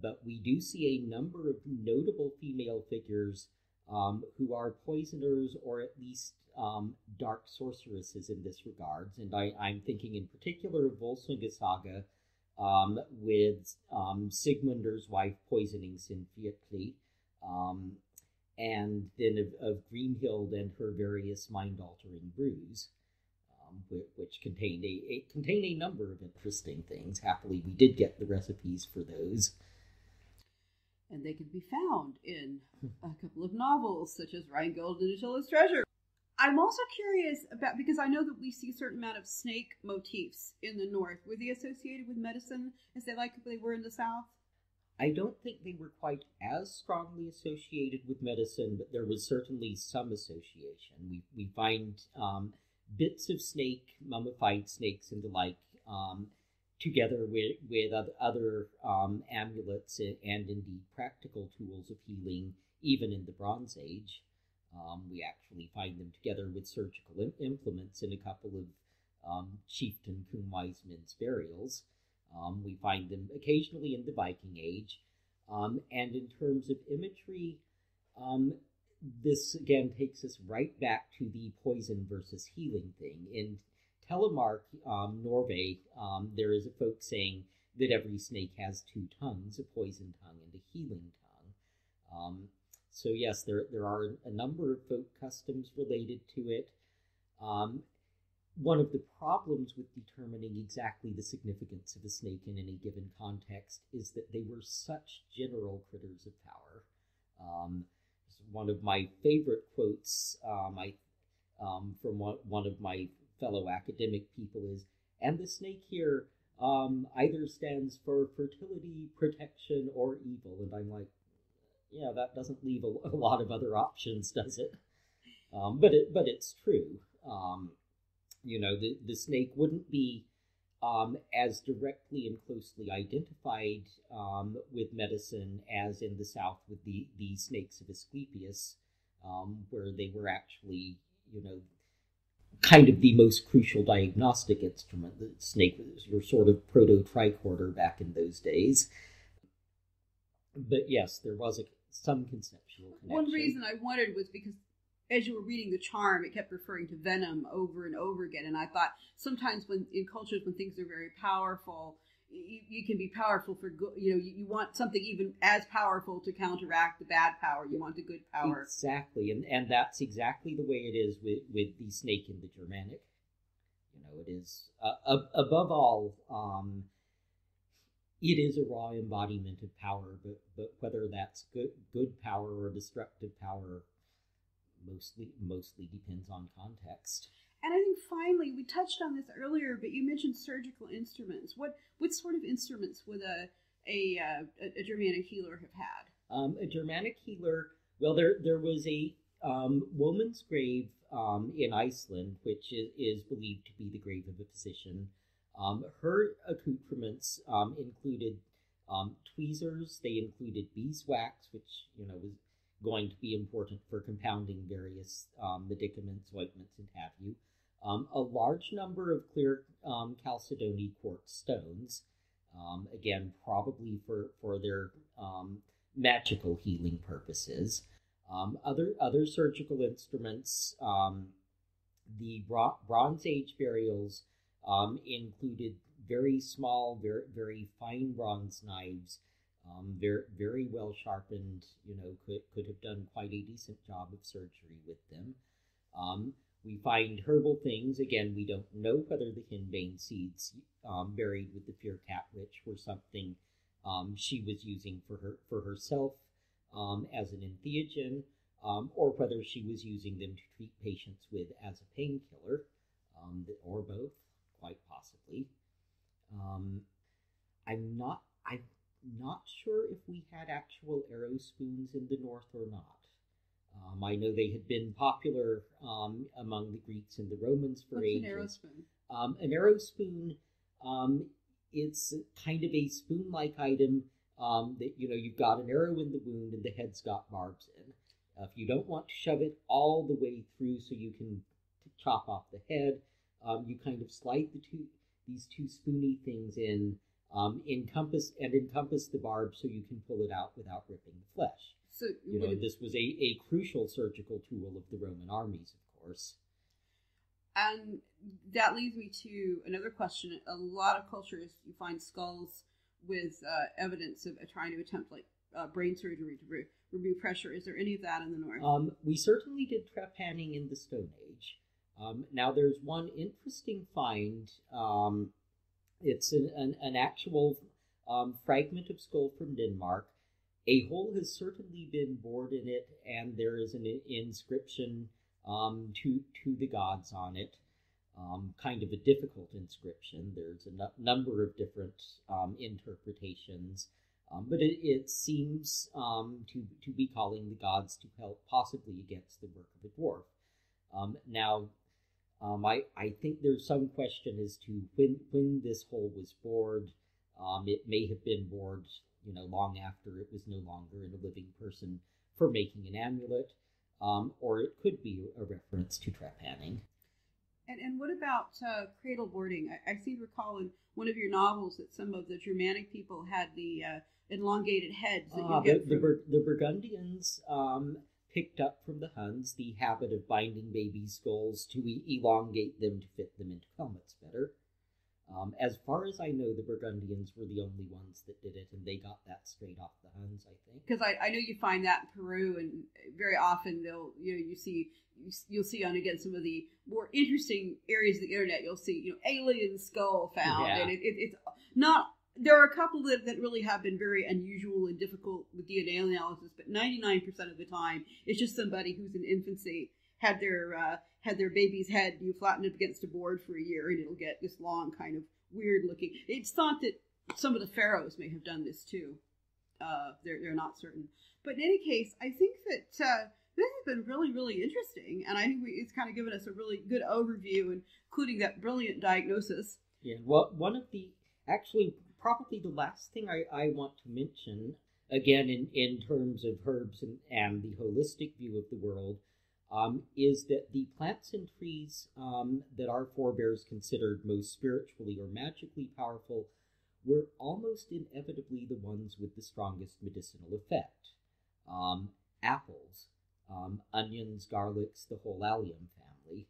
But we do see a number of notable female figures who are poisoners, or at least dark sorceresses in this regards. And I'm thinking in particular of Volsunga Saga, with Sigmunder's wife poisoning Sinfjötli, and then of Grimhild and her various mind-altering brews, which contained a number of interesting things. Happily, we did get the recipes for those. And they can be found in a couple of novels, such as Rheingold and Attila's Treasure. I'm also curious about, because I know that we see a certain amount of snake motifs in the North. Were they associated with medicine as they likely were in the South? I don't think they were quite as strongly associated with medicine, but there was certainly some association. We find bits of snake, mummified snakes and the like, together with other amulets and indeed practical tools of healing, even in the Bronze Age. We actually find them together with surgical implements in a couple of chieftain Kumwise men's burials. We find them occasionally in the Viking Age. And in terms of imagery, this again takes us right back to the poison versus healing thing. In Telemark, Norway, there is a folk saying that every snake has two tongues, a poison tongue and a healing tongue. So yes, there are a number of folk customs related to it. One of the problems with determining exactly the significance of a snake in any given context is that they were such general critters of power. One of my favorite quotes from one of my fellow academic people is, "And the snake here either stands for fertility, protection, or evil." And I'm like, yeah, that doesn't leave a lot of other options, does it? But it's true. You know, the snake wouldn't be as directly and closely identified with medicine as in the South with the snakes of Asclepius, where they were actually, you know, kind of the most crucial diagnostic instrument. The snake was your sort of proto-tricorder back in those days. But yes, there was some conceptual connection. One reason I wondered was because as you were reading the charm, it kept referring to venom over and over again. And I thought sometimes when in cultures, when things are very powerful, you can be powerful for good. You know, you want something even as powerful to counteract the bad power. You want the good power. Exactly. And that's exactly the way it is with the snake in the Germanic. You know, it is, above all, it is a raw embodiment of power, but whether that's good power or destructive power mostly depends on context. And I think finally, we touched on this earlier, but you mentioned surgical instruments. What sort of instruments would a Germanic healer have had? A Germanic healer, well, there was a woman's grave in Iceland, which is believed to be the grave of a physician. Her accoutrements included tweezers. They included beeswax, which, you know, was going to be important for compounding various medicaments, ointments, and have you. A large number of clear chalcedony quartz stones, again, probably for their magical healing purposes. Other surgical instruments, the Bronze Age burials included very small, very fine bronze knives, very well sharpened. You know, could have done quite a decent job of surgery with them. We find herbal things. Again, we don't know whether the henbane seeds buried with the fear cat witch were something she was using for herself as an entheogen, or whether she was using them to treat patients with as a painkiller, or both. Quite possibly. I'm not sure if we had actual arrow spoons in the north or not. I know they had been popular among the Greeks and the Romans for ages. What's an arrow spoon? An arrow spoon, it's kind of a spoon-like item that, you know, you've got an arrow in the wound and the head's got barbs in. If you don't want to shove it all the way through so you can chop off the head, you kind of slide these two spoony things in, encompass the barb so you can pull it out without ripping the flesh. So you know, this was a crucial surgical tool of the Roman armies, of course. And that leads me to another question. A lot of cultures, you find skulls with evidence of trying to attempt like brain surgery to remove pressure. Is there any of that in the north? We certainly did trap panning in the Stone Age. Now, there's one interesting find. It's an actual fragment of skull from Denmark. A hole has certainly been bored in it, and there is an inscription to the gods on it, kind of a difficult inscription. There's a number of different interpretations, but it seems to be calling the gods to help, possibly against the work of a dwarf. I think there's some question as to when this hole was bored. It may have been bored, you know, long after it was no longer in a living person for making an amulet, or it could be a reference to trap panning. And what about cradle boarding? I seem to recall in one of your novels that some of the Germanic people had the elongated heads. That you get the Burgundians picked up from the Huns the habit of binding baby skulls to elongate them to fit them into helmets better. As far as I know, the Burgundians were the only ones that did it, and they got that straight off the Huns, I think. Because I know you find that in Peru, and very often you'll see on again some of the more interesting areas of the internet. You'll see alien skull found, yeah. And it's not. There are a couple that really have been very unusual and difficult with DNA analysis, but 99% of the time, it's just somebody who's in infancy had their baby's head flattened up against a board for a year, and it'll get this long kind of weird looking. It's thought that some of the pharaohs may have done this too. They're not certain, but in any case, I think that this has been really, really interesting, and I think it's kind of given us a really good overview, including that brilliant diagnosis. Yeah, well, probably the last thing I want to mention, again, in terms of herbs and the holistic view of the world, is that the plants and trees that our forebears considered most spiritually or magically powerful were almost inevitably the ones with the strongest medicinal effect. Apples, onions, garlics, the whole allium family,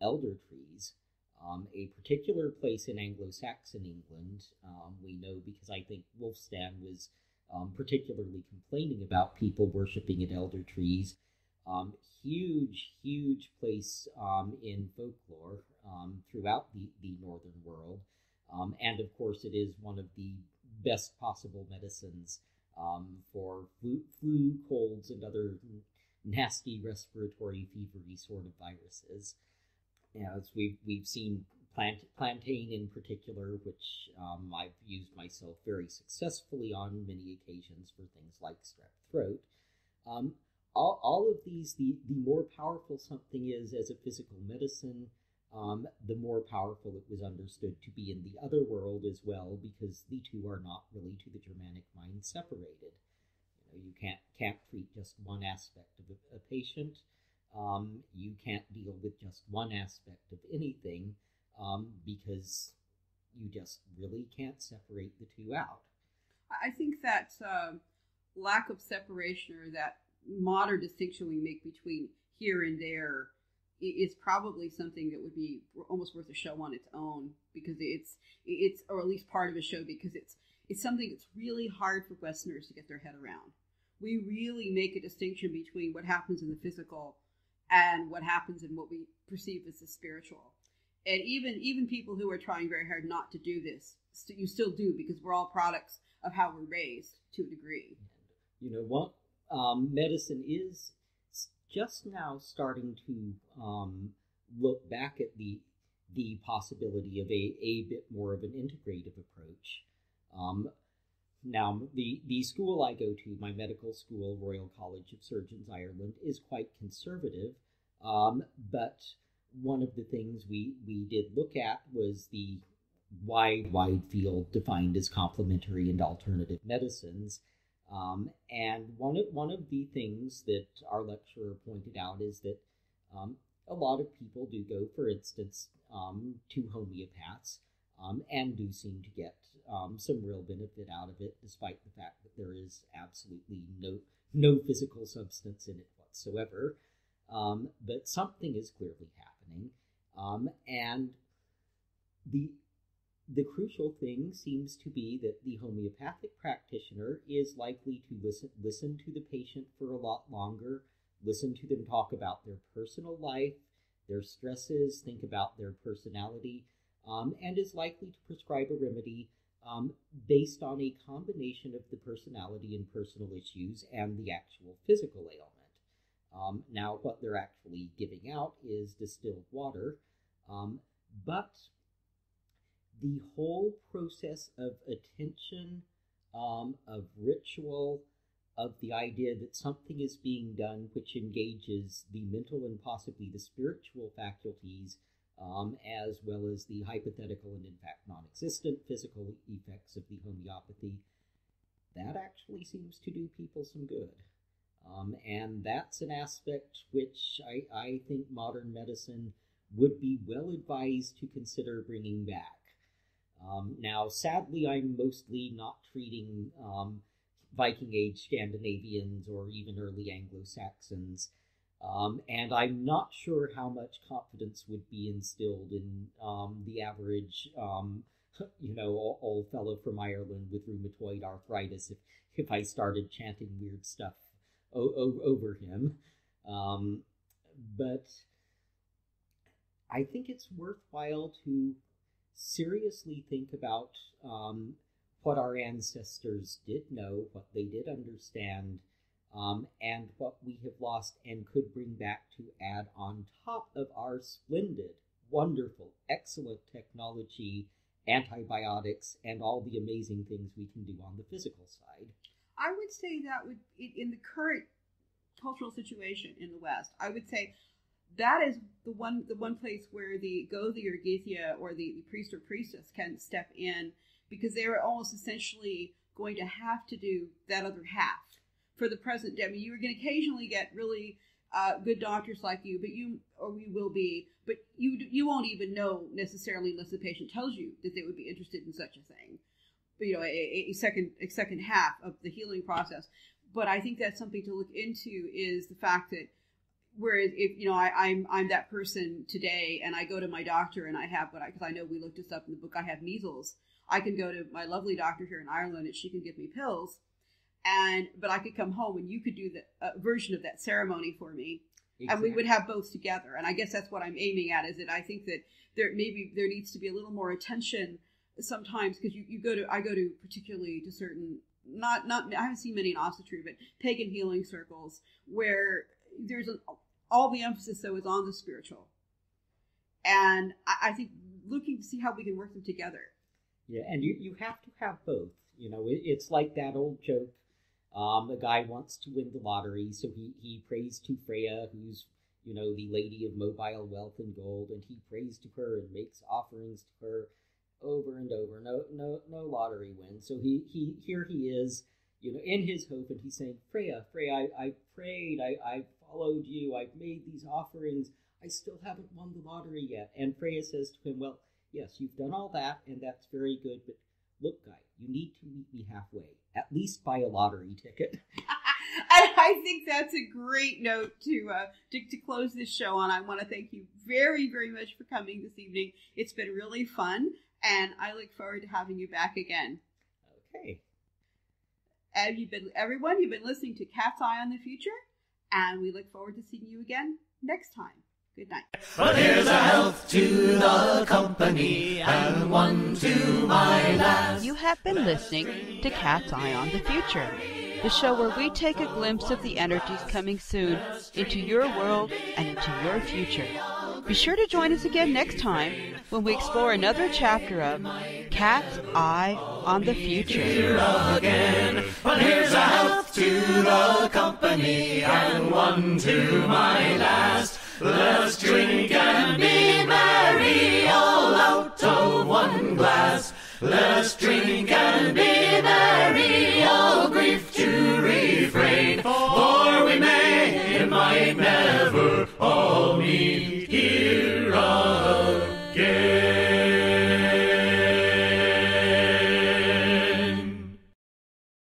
elder trees, a particular place in Anglo-Saxon England, we know because I think Wulfstan was particularly complaining about people worshipping at elder trees. Huge place in folklore throughout the northern world. And of course, it is one of the best possible medicines for flu, colds, and other nasty respiratory fevery sort of viruses. As we've seen, plantain in particular, which I've used myself very successfully on many occasions for things like strep throat. All of these, the more powerful something is as a physical medicine, the more powerful it was understood to be in the other world as well, because the two are not really, to the Germanic mind, separated. You can't treat just one aspect of a patient. You can't deal with just one aspect of anything, because you just really can't separate the two out. I think that lack of separation, or that modern distinction we make between here and there, is probably something that would be almost worth a show on its own, because it's or at least part of a show, because it's something that's really hard for Westerners to get their head around. We really make a distinction between what happens in the physical and what happens in what we perceive as the spiritual. And even people who are trying very hard not to do this, you still do, because we're all products of how we're raised to a degree. And you know what? Medicine is just now starting to look back at the possibility of a bit more of an integrative approach. Now, the school I go to, my medical school, Royal College of Surgeons Ireland, is quite conservative, but one of the things we did look at was the wide field defined as complementary and alternative medicines. And one of the things that our lecturer pointed out is that a lot of people do go, for instance, to homeopaths, and do seem to get some real benefit out of it, despite the fact that there is absolutely no physical substance in it whatsoever. But something is clearly happening, and the crucial thing seems to be that the homeopathic practitioner is likely to listen to the patient for a lot longer, listen to them talk about their personal life, their stresses, think about their personality, and is likely to prescribe a remedy based on a combination of the personality and personal issues and the actual physical ailment. Now, what they're actually giving out is distilled water, but the whole process of attention, of ritual, of the idea that something is being done which engages the mental and possibly the spiritual faculties, as well as the hypothetical and in fact non-existent physical effects of the homeopathy, that actually seems to do people some good. And that's an aspect which I think modern medicine would be well advised to consider bringing back. Now, sadly, I'm mostly not treating Viking Age Scandinavians or even early Anglo-Saxons, and I'm not sure how much confidence would be instilled in the average, old fellow from Ireland with rheumatoid arthritis if I started chanting weird stuff over him. But I think it's worthwhile to seriously think about what our ancestors did know, what they did understand, and what we have lost and could bring back to add on top of our splendid, wonderful, excellent technology, antibiotics, and all the amazing things we can do on the physical side. I would say that would, in the current cultural situation in the West, I would say that is the one place where the Yergithia or the priest or priestess can step in, because they are almost essentially going to have to do that other half for the present day. I mean, you are going to occasionally get really good doctors like you, but you won't even know necessarily unless the patient tells you that they would be interested in such a thing. you know, a second half of the healing process. But I think that's something to look into, is the fact that, whereas if, you know, I'm that person today and I go to my doctor and I have, because I know we looked this up in the book, I have measles. I can go to my lovely doctor here in Ireland and she can give me pills. But I could come home and you could do the version of that ceremony for me. Exactly. And we would have both together. And I guess that's what I'm aiming at, is that I think that maybe there needs to be a little more attention sometimes, because I go to particularly to certain, I haven't seen many in Asatru, but pagan healing circles where there's all the emphasis though is on the spiritual. And I think looking to see how we can work them together. Yeah. And you have to have both, you know, it's like that old joke. The guy wants to win the lottery, so he prays to Freya, who's, you know, the lady of mobile wealth and gold, and he prays to her and makes offerings to her over and over. No lottery wins. So here he is, you know, in his hope, and he's saying, Freya, I prayed, I followed you, I've made these offerings, I still haven't won the lottery yet. And Freya says to him, well, yes, you've done all that, and that's very good, but look, guy, you need to meet me halfway, at least by a lottery ticket. And I think that's a great note to close this show on. I want to thank you very, very much for coming this evening. It's been really fun, and I look forward to having you back again. Okay. And you've been listening to Cat's Eye on the Future, and we look forward to seeing you again next time. Good night. Well, here's a health to the company and one to my last. You have been listening to Cat's Eye on the Future, the show where we take a glimpse of the energies coming soon into your world and into your future. Be sure to join us again next time when we explore another chapter of Cat's Eye on the Future. Well, here's a health to the company and one to my last. Let's drink and be merry, all out of one glass. Let's drink and